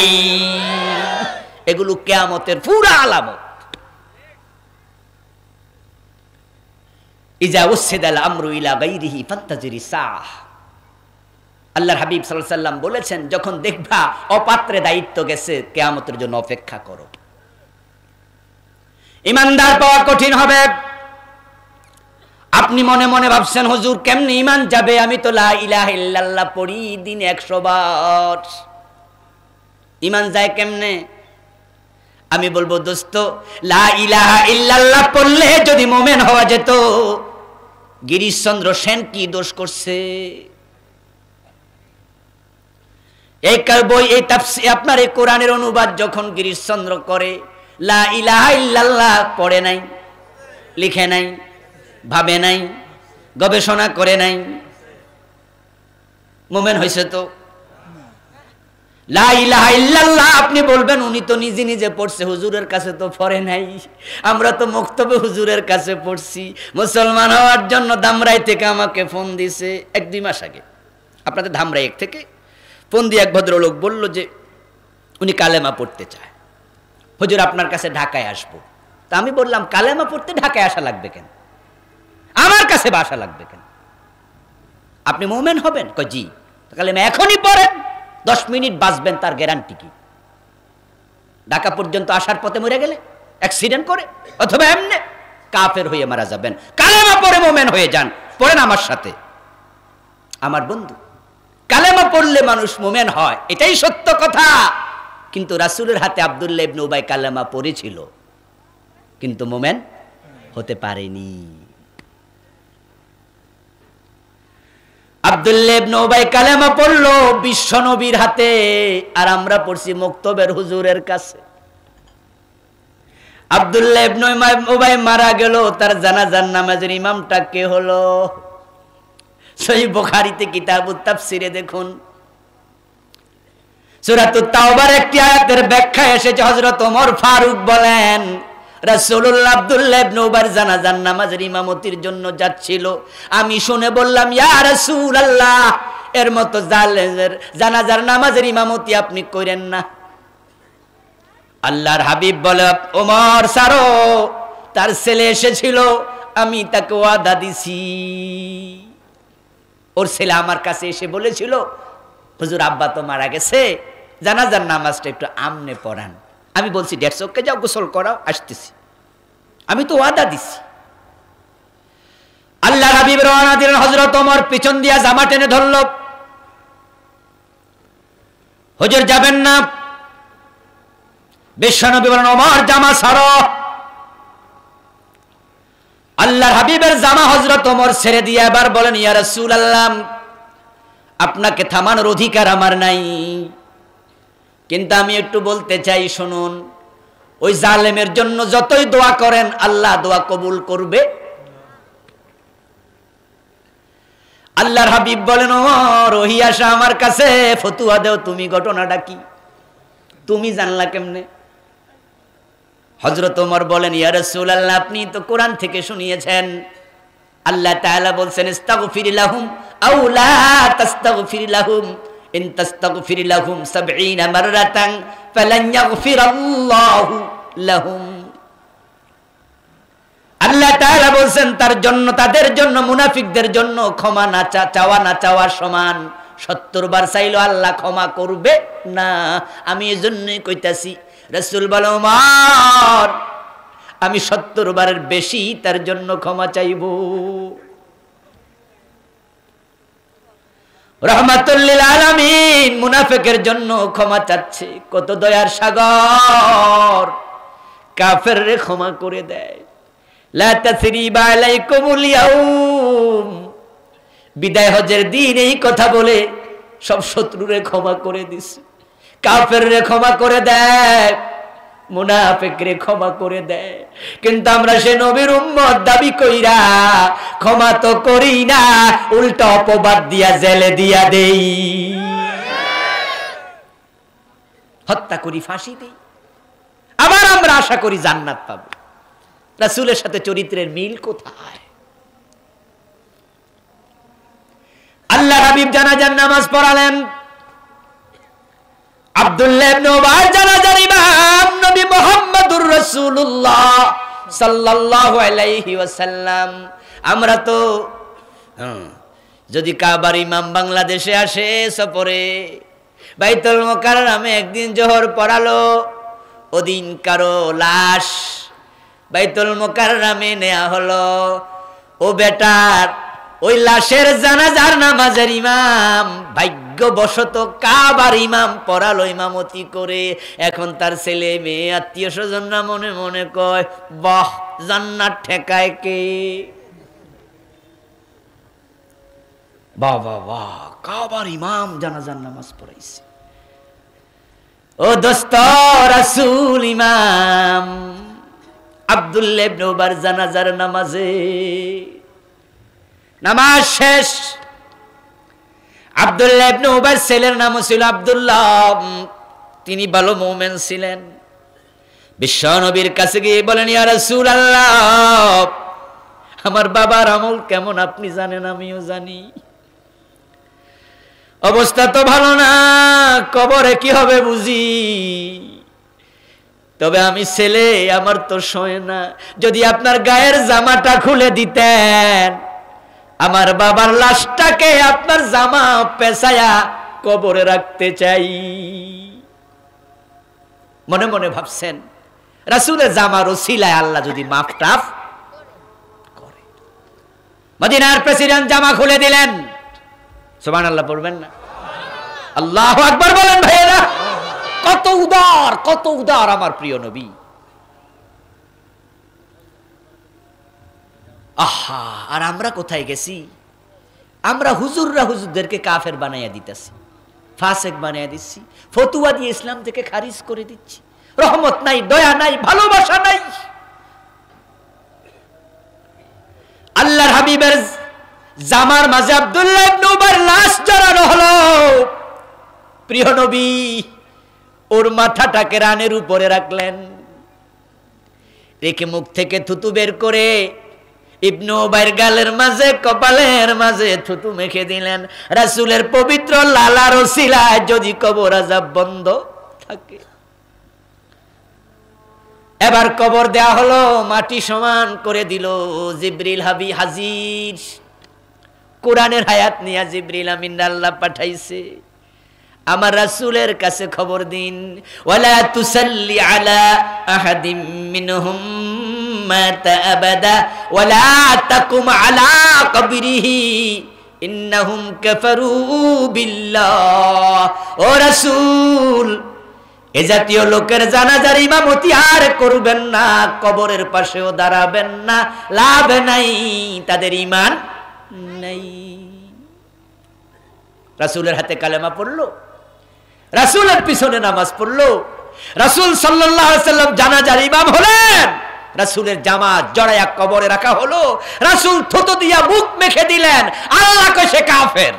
এগুলো কিয়ামতের পুরা আলামত। ইজা উসিদাল আমরু ইলা গায়রিহি ফান্তাজিরি সাহ। আল্লাহর হাবিব সাল্লাল্লাহু আলাইহি সাল্লাম বলেছেন, যখন দেখবা অপাত্রে দায়িত্ব গেছে, কিয়ামতের জন্য অপেক্ষা করো। ইমানদার পাওয়া কঠিন হবে। আপনি মনে মনে ভাবছেন, হুজুর কেমনে ইমান যাবে? আমি তো লা ইলাহা ইল্লাল্লাহ পড়ি দিন 100 বার, ইমান যায় কেমনে? আমি বলবো দোস্ত, লা ইলাহা ইল্লাল্লাহ পড়লে যদি মুমিন হওয়া যেত, গিরিশচন্দ্র সেন কি দোষ করছে? এই কার বই, এই তাফসীর, আপনার এই কোরআনের অনুবাদ যখন গিরিশচন্দ্র করে, লা ইলাহা ইল্লাল্লাহ পড়ে নাই, লিখে নাই, ভাবে নাই, গবেষণা করে নাই, মুমিন হইছে তো? লা ইলাহা ইল্লাল্লাহ আপনি বলবেন উনি তো নিজে নিজে পড়ছে, হুজুরের কাছে তো পড়ে নাই। আমরা তো মুক্তবে হুজুরের কাছে পড়ছি। মুসলমান হওয়ার জন্য ধামরাই থেকে আমাকে ফোন দিছে 1-2 মাস আগে। আপনাদের ধামরাই এক থেকে ফোন দিয়ে এক ভদ্রলোক বলল যে উনি কালেমা পড়তে চায়, হুজুর আপনার কাছে ঢাকায় আসবো। তা আমি বললাম, কালেমা পড়তে ঢাকায় আসা লাগবে কেন? আমার কাছে বাসা লাগবে কেন? আপনি মুমিন হবেন? কয় জি। কালেমা এখনই পড়েন, 10 মিনিট বাঁচবেন, তার গ্যারান্টি কি? ঢাকা পর্যন্ত আসার পথে মরে গেলে, অ্যাক্সিডেন্ট করে অথবা এমনি কাফের হয়ে মারা যাবেন। কালেমা পড়ে মুমিন হয়ে যান, পড়েন আমার সাথে। আমার বন্ধু, কালেমা পড়লে মানুষ মুমিন হয়, এটাই সত্য কথা। কিন্তু রাসূলের হাতে আব্দুল্লাহ ইবনে উবাই কালেমা পড়েছিল, কিন্তু মুমিন হতে পারেনি। আব্দুল্লাহ ইবনে উবাই কালেমা পড়লো বিশ্ব নবীর হাতে, আর আমরা পড়ছি মুক্তবের হুজুরের কাছে। আব্দুল্লাহ ইবনে উবাই মারা গেল, তার জানাজার নামাজের ইমামটা কে হলো? সহিহ বুখারীতে কিতাবুত তাফসিরে দেখুন, সূরাতুত তাওবার একটি আয়াতের ব্যাখ্যা এসেছে। হযরত ওমর ফারুক বলেন, রাসূলুল্লাহ আব্দুল্লাহ ইবনে উবাইর জানাজার নামাজের ইমামতির জন্য যাচ্ছিল। আমি শুনে বললাম, ইয়া রাসূলুল্লাহ, এর মতো জানাজার নামাজের ইমামতি আপনি করেন না। আল্লাহর হাবিব বলে, ওমর সারো, তার ছেলে এসেছিল, আমি তাকে ওয়াদা দিছি। ওর ছেলে আমার কাছে এসে বলেছিল, হুজুর আব্বা তো মারা গেছে, জানাজার নামাজটা একটু আমনে পড়ান। আমি বলছি, 150 কে যাও, গোসল করাও, আসতেছি, আমি তো ওয়াদা দিছি। আল্লাহ হাবিব রওনা দিলেন। হযরত ওমর পিছন দিয়া জামা টেনে ধরল, হুজুর যাবেন না। বিশ্বনবী বলেন, ওমর জামা ছাড়ো। আল্লাহর হাবিবের জামা হযরত ওমর ছেড়ে দিয়ে আবার বলেন, ইয়া রাসূলুল্লাহ আপনাকে থামানোর অধিকার আমার নাই, কিন্তু আমি একটু বলতে চাই শুনুন, ওই জালেমের জন্য যতই দোয়া করেন আল্লাহ দোয়া কবুল করবে। আল্লাহর হাবিব বলেন, ওমর ওহী আসা আমার কাছে, ফতুয়া দেও তুমি ঘটনাটা কি, তুমি জানলা কেমনে? হযরত ওমর বলেন, ইয়া রাসূলুল্লাহ আপনি তো কোরআন থেকে শুনিয়েছেন, আল্লাহ তাআলা বলেন ইস্তাগফির লাহুম আও লা তাস্তাগফির লাহুম ইন তাস্তাগফির লাহুম 70 মাররাতান ফালান ইয়াগফিরাল্লাহু লাহুম। আল্লাহ তাআলা বলেন তার জন্য, তাদের জন্য, মুনাফিকদের জন্য ক্ষমা না চাওয়া না চাওয়ার সমান, 70 বার চাইলো আল্লাহ ক্ষমা করবে না। আমি এজন্যই কইতাছি, রাসূল বলে, ওমর আমি 70 বারের বেশি তার জন্য ক্ষমা চাইব। রহমাতুল লিল আলামিন মুনাফিকের জন্য ক্ষমা চাচ্ছে, কত দয়ার সাগর, কাফেররে ক্ষমা করে দেয়। লা তাসরিবা আলাইকুমুল ইয়াউম, বিদায় হজের দিন এই কথা বলে সব শত্রুরে ক্ষমা করে দিছে, কাফেররে ক্ষমা করে দেয়, মুনাফিকরে ক্ষমা করে দেয়। কিন্তু আমরা সে নবীর উম্মত দাবি কইরা ক্ষমা তো করি না, উল্টা অপবাদ দিয়া জেলে দিয়া দেই, হত্যা করি, ফাঁসি দেই। আবার আমরা আশা করি জান্নাত পাবো, রাসূলের সাথে চরিত্রের মিল কোথায়? আল্লাহ হাবিব জানাজার নামাজ পড়ালেন, আব্দুল্লাহ ইবনে ওমর জানাজার ইমাম, নবী মুহাম্মদুর রাসূলুল্লাহ সাল্লাল্লাহু আলাইহি ওয়াসাল্লাম। আমরা তো যদি কাবার ইমাম বাংলাদেশে আসে সফরে, বাইতুল মুকাররমে একদিন জোহর পড়ালো, ওদিন কারো লাশ বাইতুল মুকাররমে নেয়া হলো, ও বেটার ওই লাশের জানাজার নামাজের ইমাম ভাগ্যবশত কাবার ইমাম পড়ালো ইমামতি করে। এখন তার ছেলে মেয়ে আত্মীয় স্বজনরা মনে মনে কয়, বাহ জান্নাত ঠেকায় কে, বাহ বাহ বাহ কাবার ইমাম জানাজার নামাজ পড়াইছে। ও দোস্ত, রাসূল ইমাম, আব্দুল্লাহ ইবনে ওমর জানাজার নামাজে, নামাজ শেষ। আব্দুল্লাহ ইবনে ওমর ছেলের নাম ছিল আব্দুল্লাহ, তিনি ভালো মুমিন ছিলেন। বিশ্ব নবীর কাছে গিয়ে বলেন, ইয়া রাসূলুল্লাহ আমার বাবার আমল কেমন আপনি জানেন, আমিও জানি, অবস্থা তো ভালো না, কবরে কি হবে বুঝি, তবে আমি ছেলে আমার তো সয় না, যদি আপনার গায়ের জামাটা খুলে দিতেন, আমার বাবার লাশটাকে আপনার জামা পেছায়া কবরে রাখতে চাই। মনে মনে ভাবছেন রাসূলের জামার ওসিলায় আল্লাহ যদি মাফ টাফ করে। মদিনার প্রেসিডেন্ট জামা খুলে দিলেন, সুবহানাল্লাহ বলবেন না, আল্লাহু আকবার বলেন ভাইয়েরা, কত উদার, কত উদার আমার প্রিয় নবী। আহা, আর আমরা কোথায় গেছি? আমরা হুজুররা হুজুরদেরকে কাফের বানাইয়া দিতেছি, ফাসেক বানাইয়া দিচ্ছি, ফতুয়া দিয়ে ইসলাম থেকে খারিজ করে দিচ্ছি। রহমত নাই, দয়া নাই, ভালোবাসা নাই। আল্লাহর হাবিবের জামার মাঝে আব্দুল্লাহ ইবনে ওমর লাশ জড়ানো হলো, প্রিয় নবী ওর মাথাটাকে রানের উপরে রাখলেন, রেখে মুখ থেকে থুতু বের করে ইবনে ওমর গালের মাঝে, কপালের মাঝে থুতু মেখে দিলেন, রাসূলের পবিত্র লালার ওসিলায় যদি কবর আযাব বন্ধ থাকে। এবার কবর দেয়া হলো, মাটি সমান করে দিল, জিবরিল হাবি হাজির, কোরআনের হায়াত নিয়ে জিবরিল আমিন আল্লাহ পাঠাইছে, আমার রাসূলের কাছে খবর দিন, ওয়ালা তুসাল্লি আলা আহাদিম মিনহুম मत अबदा वला तकुम अला कब्रिही इन्नहुम कफरू बिल्लाह। ओ रसूल, ए जातीय लोकेर जानाजार इमामती आर करबेन ना, कबरेर पाशेओ दाड़ाबेन ना, लाभ नाई, तादेर ईमान नाई। रसूलेर हाते कलेमा पड़लो, रसूलेर पिछने नामाज पड़लो, रसूल सल्लल्लाहु अलैहि वसल्लम जानाजार इमाम हलेन, रसूलेर जामा जड़ाया कबरे रखा हलो, रसूल थुतु दिया मुख मेखे दिलेन, आल्लाह को से काफेर,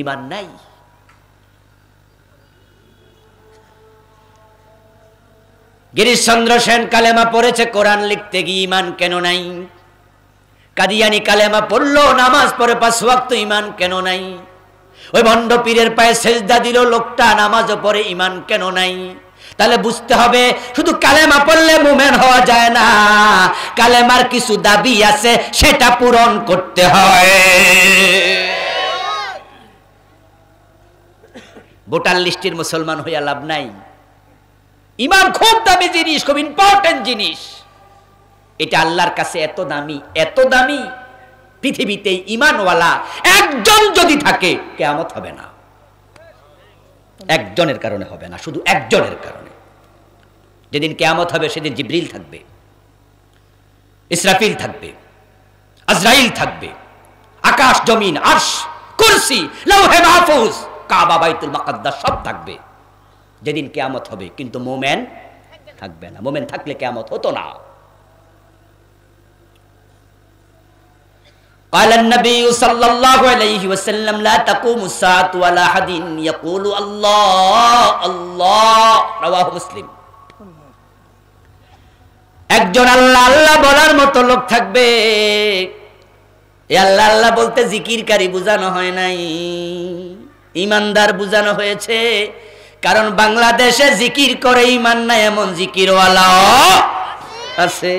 ईमान नाई। गिरीश चंद्र सेन कलेमा पड़े कुरान लिखते गई ईमान क्यों नाई? कादियानी कलेमा पड़लो नामाज पड़े पांच वक्त ईमान क्यों नाई? ओई भंड पीरेर पाये सेजदा दिल लोकटा नामाज पड़े ईमान क्यों नाई? ताहले बुझते हबे शुधु कलेमा पड़ले मुमिन हवा जाए ना, कलेमार किछु दाबी आछे सेटा पूरण करते हय। भोटार लिस्टेर मुसलमान हइया लाभ नाई। ईमान खूब दामी जिनिस, खूब इम्पोर्टेंट जिनिस, एटा आल्लाहर काछे एत दामी, पृथिवीते ईमानवाला एकजन जदि थाके कियामत हबे ना, एकजनेर कारणे हबे ना, शुधु एकजनेर कारणे। जेदिन कियामत हबे सेदिन जिब्रील थाकबे, इसराफिल थाकबे, आजराइल थाकबे, आकाश जमीन आर्श कुर्सी लौहे महफूज काबा बायतुल मुकद्दास सब थाकबे। जेदिन कियामत हबे किन्तु मोमेन थाकबे ना, मोमेन थाकले कियामत हतो ना। قال النبي صلى الله عليه وسلم لا تقوم الساعة ولا أحد يقول الله الله رواه مسلم। একজন আল্লাহ আল্লাহ বলার মতো লোক থাকবে। এই আল্লাহ আল্লাহ বলতে জিকিরকারী বোঝানো হয় নাই, ইমানদার বোঝানো হয়েছে। কারণ বাংলাদেশে জিকির করে ইমান নাই এমন জিকিরওয়ালা আছে।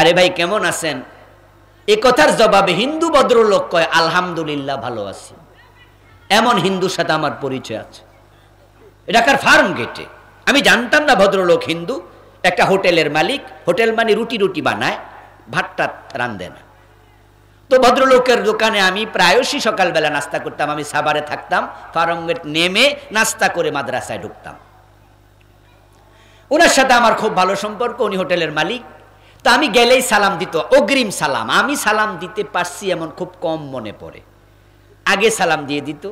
अरे भाई केमन आছেন? এই কথার জবাবে হিন্দু ভদ্রলোক কয় আলহামদুলিল্লাহ ভালো আছি। এমন হিন্দুর সাথে আমার পরিচয় আছে ঢাকার ফার্ম গেটে। আমি জানতাম না ভদ্রলোক হিন্দু, একটা হোটেলের মালিক। হোটেল মানে রুটি রুটি বানায়, ভাতটা রাঁধে না। তো ভদ্রলোকের দোকানে আমি প্রায়শই সকালবেলা নাস্তা করতাম। আমি সাভারে থাকতাম, ফার্ম গেট নেমে নাস্তা করে মাদ্রাসায় ঢুকতাম। ওনার সাথে আমার খুব ভালো সম্পর্ক, উনি হোটেলের মালিক। তো আমি গেলেই সালাম দিত, অগ্রিম সালাম। আমি সালাম দিতে পারছি এমন খুব কম মনে পড়ে, আগে সালাম দিয়ে দিত।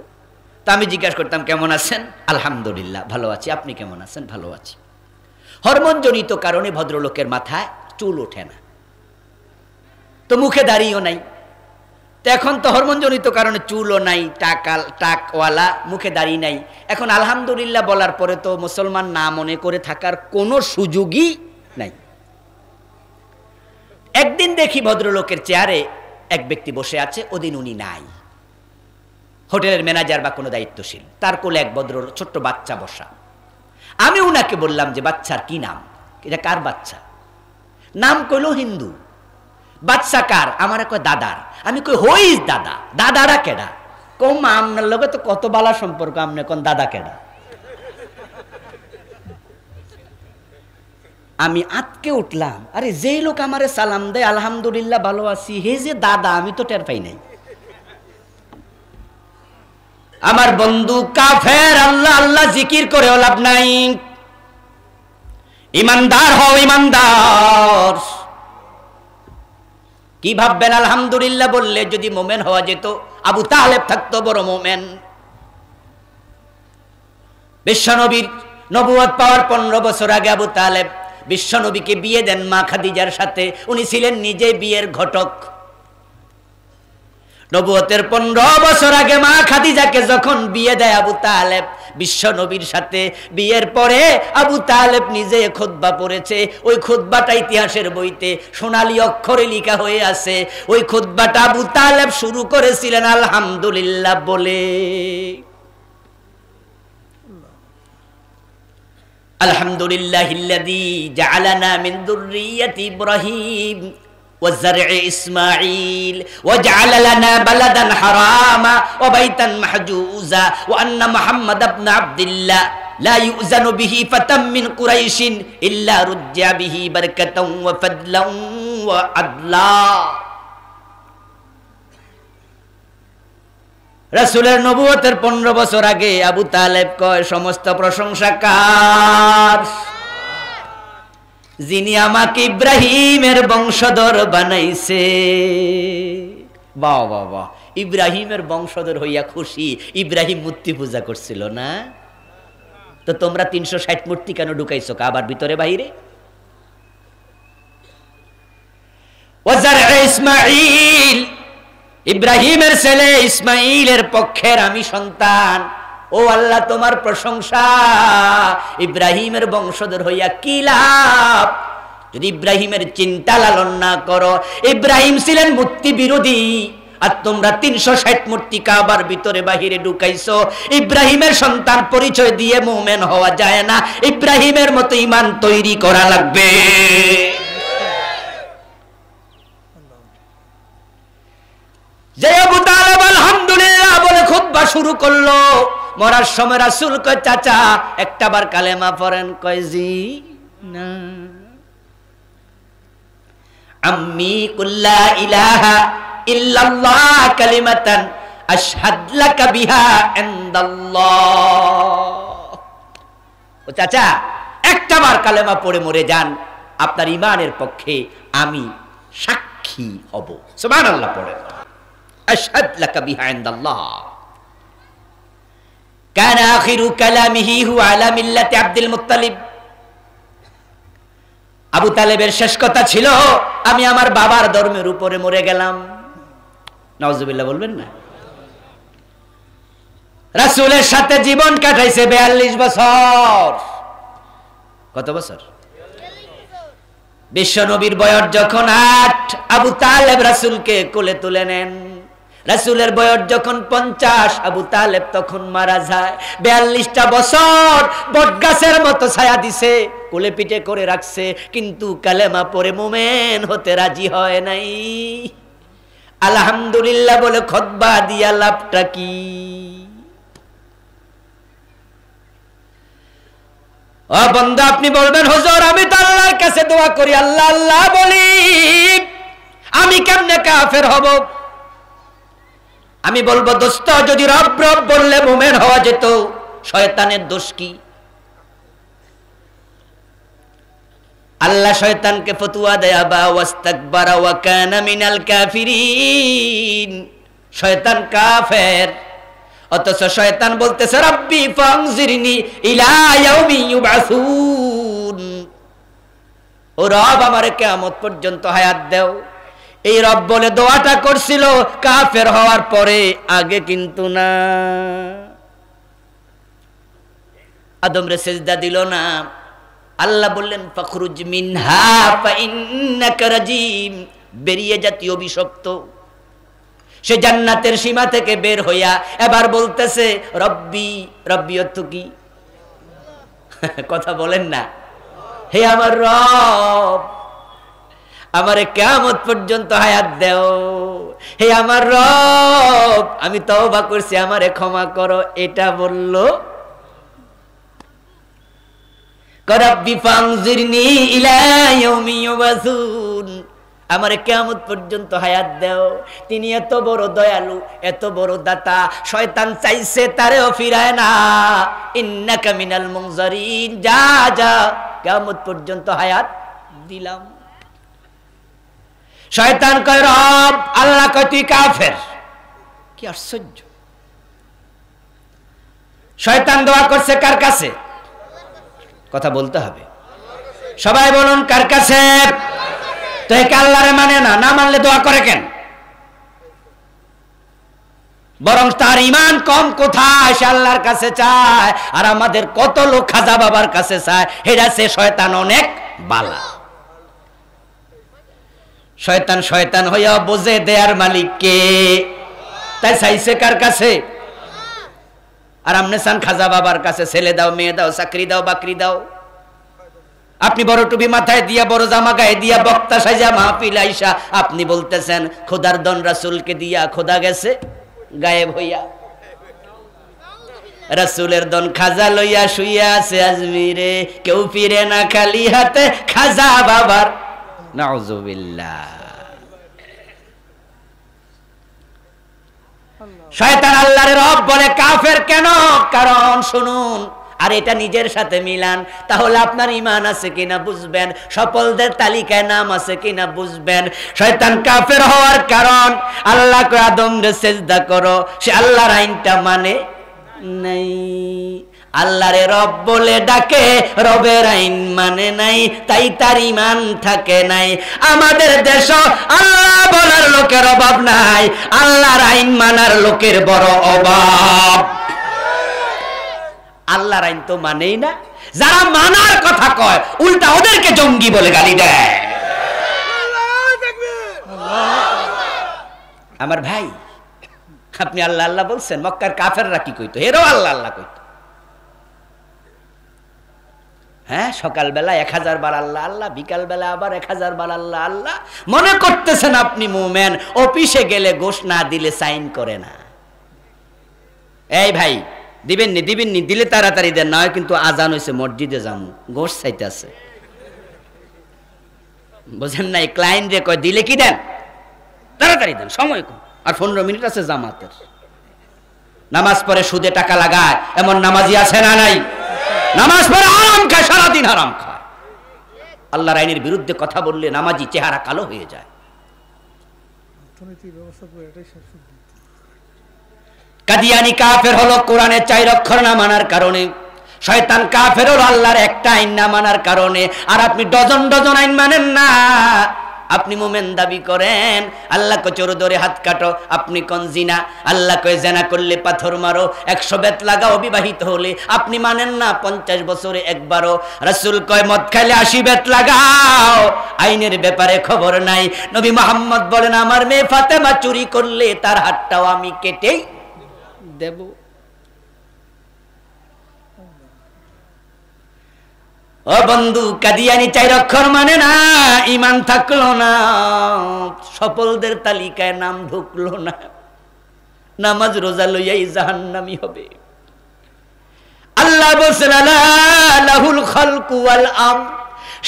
তো আমি জিজ্ঞাসা করতাম কেমন আছেন? আলহামদুলিল্লাহ ভালো আছি। আপনি কেমন আছেন? ভালো আছি। হরমোনজনিত কারণে ভদ্রলোকের মাথায় চুল ওঠে না, তো মুখে দাড়িও নাই। তো এখন তো হরমোনজনিত কারণে চুলও নাই, টাকওয়ালা, মুখে দাড়ি নাই। এখন আলহামদুলিল্লাহ বলার পরে তো মুসলমান না মনে করে থাকার কোনো সুযোগই নাই। একদিন দেখি ভদ্রলোকের চেয়ারে এক ব্যক্তি বসে আছে, ওদিন উনি নাই। হোটেলের ম্যানেজার বা কোনো দায়িত্বশীল, তার কোলে এক ভদ্র ছোট্ট বাচ্চা বসা। আমি উনাকে বললাম যে বাচ্চার কি নাম, এটা কার বাচ্চা? নাম কইল হিন্দু। বাচ্চা কার? আমার কয় দাদার। আমি কই হই দাদা, দাদারা কেডা? কম আমনার লগে তো কত বালা সম্পর্ক, আমনে কোন দাদা কেডা? আমি আটকে উঠলাম। আরে যেই লোক আমারে সালাম দেয় আলহামদুলিল্লাহ ভালো আছি, হে যে দাদা, আমি তো টের পাই নাই। আমার বন্ধু কাফের, আল্লাহ আল্লাহ জিকির করে লাভ নাই। ইমানদার হও, ইমানদার। কি ভাববেন? আলহামদুলিল্লাহ বললে যদি মোমেন হওয়া যেত, আবু তালেব থাকতো বড় মোমেন। বিশ্বনবীর নবুয়ত পাওয়ার 15 বছর আগে আবু তালেব বিশ্বনবীকে বিয়ে দেন মা খাদিজার সাথে। উনি ছিলেন নিজে বিয়ের ঘটক। নবুয়তের 15 বছর আগে মা খাদিজাকে যখন বিয়ে দেয় আবু তালেব বিশ্বনবীর সাথে, বিয়ের পরে আবু তালেব নিজে খুতবা পড়েছে। ওই খুতবাটা ইতিহাসের বইতে সোনালী অক্ষরে লেখা হয়ে আছে। ওই খুতবাটা আবু তালেব শুরু করেছিলেন আলহামদুলিল্লাহ বলে। আলহামদুলিল্লাহিল্লাযী জাআলানা মিন যুররিয়্যাতি ইব্রাহীম ওয়া যারঈ ইসমাঈল ওয়া জাআলা লানা বালাদান হারামা ওয়া বাইতান মাহজুজা ওয়া আন্না মুহাম্মাদ ইবনে আব্দুল্লাহ ला युज़नु बिही फतम मिन कुरैशिन इल्ला रुज्जा बिही बरकतम व फदलम व अदला। रसूलेर नबुवतेर 15 बछर आगे आबू तालेब कय समस्त प्रशंसा कार जिनि आमाके इब्राहिमेर वंशधर बनाइछे। वाह वाह वाह, इब्राहिमेर वंशधर हइया खुशी। इब्राहिम मूर्ति पूजा करछिल ना तो तोमरा 360 मूर्ति केन ढुकाइछो काबार भितरे बाहिरे? वजरए इस्माइल, इब्राहिमेर सेले इस्माइलेर पक्षेर आमी सन्तान। ओ अल्लाह तोमार प्रशंसा। इब्राहिमेर वंशधर हइया कि लाभ যদি ইব্রাহিমের চিন্তা লালন না করো। ইব্রাহিম ছিলেন মূর্তি বিরোধী আর তোমরা 360 মূর্তি কাবার ভিতরে বাহিরে ঢুকাইছো। ইব্রাহিমের সন্তান পরিচয় দিয়ে মুমিন হওয়া যায় না, ইব্রাহিমের মতো ঈমান তৈরি করা লাগবে। যে আবু তালেব আলহামদুলিল্লাহ বলে খুতবা শুরু করলো। মরার সময় রাসূল কয়, চাচা একবার কালেমা পড়েন? কয় জি না। अम्मी कुल्ला इलाहा इल्लल्लाह कलिमतन अशहद लक बिहा इंदल्लाह। ओ चाचा एक बार कलेमा पढ़े मरे जान, आपनार ईमानेर पक्षे आमी साक्षी हब। सुबहानाल्लाह पढ़े अशहद लक बिहा इंदल्लाह। कान आखिरु कलामिही हु अला मिल्लति अब्दुल मुत्तलिब। আবু তালেবের শেষ কথা ছিল, আমি আমার বাবার ধর্মের উপরে মরে গেলাম। নাউজুবিল্লাহ বলবেন না? রাসূলের সাথে জীবন কাটাইছে 42 বছর। কত বছর? 42। বিশ্বনবীর বয়স যখন 8, আবু তালেব রাসূলকে কোলে তুলে নেন। রাসূলের বয়স যখন 50, আবু তালেব তখন মারা যায়। 42টা বছর বটগাছের মতো ছায়া দিছে, কোলে পিঠে করে রাখছে, কিন্তু কালেমা পড়ে মুমিন হতে রাজি হয় নাই। আলহামদুলিল্লাহ বলে খুতবা দিয়া লাভটা কি? ও বান্দা, আপনি বলবেন হুজুর আমি তো আল্লাহর কাছে দোয়া করি, আল্লাহ আল্লাহ বলি, আমি কেমনে কাফের হব? আমি বলবো দোস্ত, যদি রব রব বললে মুমিন হওয়া যেত, শয়তানের দোষ কি? আল্লাহ শয়তানকে ফতোয়া দেয়া বা ওয়াস্তাকবারা ওয়া কানা মিনাল কাফিরিন। শয়তান কাফের, অথচ শয়তান বলতেছে রব্বি ফানজিরনি ইলা ইয়াউমি ইউবাসুন। ও রব আমারে কিয়ামত পর্যন্ত হায়াত দাও। এই রব বলে দোয়াটা করছিল কাফের হওয়ার পরে, আগে কিন্তু না। আদমরে সিজদা দিল না। আল্লাহ বললেন ফখরুজ মিনহা ফাইন্নাকা রাজিম। বেরিয়ে জাতীয় অভিশপ্ত। সে জান্নাতের সীমা থেকে বের হইয়া এবার বলতেছে রব্বি। রব্বি অর্থ কি? কথা বলেন না। হে আমার রব, আমারে কিয়ামত পর্যন্ত হায়াত দাও। হে আমার রব, আমি তওবা করছি, আমারে ক্ষমা করো। এটা বলল। রব্বি ফানজিরনি ইলা ইয়াউমি ইউবাসুন, আমারে কিয়ামত পর্যন্ত হায়াত দাও। তিনি এত বড় দয়ালু, এত বড় দাতা। শয়তান চাইছে তারেও ফিরায় না। ইন্নাকা মিনাল মুনজারিন, যা যা কিয়ামত পর্যন্ত হায়াত দিলাম। শয়তান কয় রব, আল্লাহ কয় তুই কাফের। কি আশ্চর্য! শয়তান দোয়া করছে কার কাছে? কথা বলতে হবে, সবাই বলুন কার কাছে? তো একে আল্লাহরে মানে না। না মানলে দোয়া করে কেন? বরং তার ইমান কম কোথায়, সে আল্লাহর কাছে চায়। আর আমাদের কত লোক খাজা বাবার কাছে চায়, হেরা সে শয়তান অনেক বালা। শয়তান শয়তান হইয়া বোঝে দেয়ার মালিককে, তাই চাইছে কার কাছে? আর আমনে চান খাজা বাবার কাছে। ছেলে দাও, মেয়ে দাও, চাকরি দাও, বাকরি দাও। আপনি বড় টুপি মাথায় দিয়া, বড় জামা গায়ে দিয়া, বক্তা সাজা মাহফিল আইসা আপনি বলতেছেন খোদার দন রাসূলকে দিয়া খোদা গেছে গায়েব হইয়া। रसूलेर दन खाजा लइया शुइया आछे अजमीरे केउ फिरे ना खाली हाते खाजा बाবার নাউযুবিল্লাহ। শয়তান আল্লাহর রব বলে কাফের কেন? কারণ শুনুন আর এটা নিজের সাথে মিলান, তাহলে আপনার ঈমান আছে কিনা বুঝবেন, সফলদের তালিকায় নাম আছে কিনা বুঝবেন। শয়তান কাফের হওয়ার কারণ আল্লাহ কয় আদমরে সিজদা করো, সে আল্লাহর আইনটা মানে নাই। আল্লাহরে রব বলে ডাকে, রবের আইন মানে নাই, তাই তার ঈমান থাকে নাই। আমাদের দেশ আল্লাহ বলার লোকের অভাব নাই, আল্লাহর আইন মানার লোকের বড় অভাব। আল্লাহর আইন তো মানেই না, যারা মানার কথা কয় উল্টা ওদেরকে জঙ্গি বলে গালি দেয়। আমার ভাই, আপনি আল্লাহ আল্লাহ বলছেন, মক্কার কাফেররা কি কইতো? এরও আল্লাহ আল্লাহ কইতো। হ্যাঁ, সকালবেলা 1000 বার আল্লাহ আল্লাহ, বিকালবেলা আবার 1000 বার আল্লাহ আল্লাহ। মনে করতেছেন আপনি মুমিন, অফিসে গেলে ঘোষ না দিলে সাইন করে না। এই ভাই, দিবেননি দিবেননি, দিলে তাড়াতাড়ি দেন, নয় কিন্তু আজান হয়েছে মসজিদে যামু, ঘোষ চাইতে আছে। বুঝেন নাই? ক্লায়েন্ট রে কয় দিলে কি দেন, তাড়াতাড়ি দেন, সময় কম, আর 15 মিনিট আছে জামাতের। নামাজ পড়ে সুদে টাকা লাগায় এমন নামাজি আছে না নাই? নামাজ পড়ে আরাম খায়, সারাদিন আরাম খায়। আল্লাহর আইনের বিরুদ্ধে কথা বললে নামাজি চেহারা কালো হয়ে যায়। কাদিয়ানি কাফের হলো কোরআনের 4 অক্ষর না মানার কারণে। শয়তান কাফের হলো আল্লাহর একটা আইন না মানার কারণে। আর আপনি ডজন ডজন আইন মানেন না। আপনি মুমিন দাবি করেন, আল্লাহ কয় চোর ধরে হাত কাটো, আপনি কোন জিনা? আল্লাহ কয় জেনা করলে পাথর মারো, 100 বেত লাগাও বিবাহিত হলে, আপনি মানেন না 50 বছরে একবারও। রাসূল কয় মদ খাইলে 80 বেত লাগাও, আইনের ব্যাপারে খবর নাই। নবী মুহাম্মদ বলেন আমার মেয়ে ফাতেমা চুরি করলে তার হাতটাও আমি কেটেই দেব। ও বন্ধু, কাদিয়ানি 4 অক্ষর মানে না, ঈমান থাকলো না, সফলদের তালিকায় নাম ঢুকলো না, নামাজ রোজা লইয়াই জাহান্নামী হবে। আল্লাহ বলেন আলা লাহুল খালকু ওয়াল আম,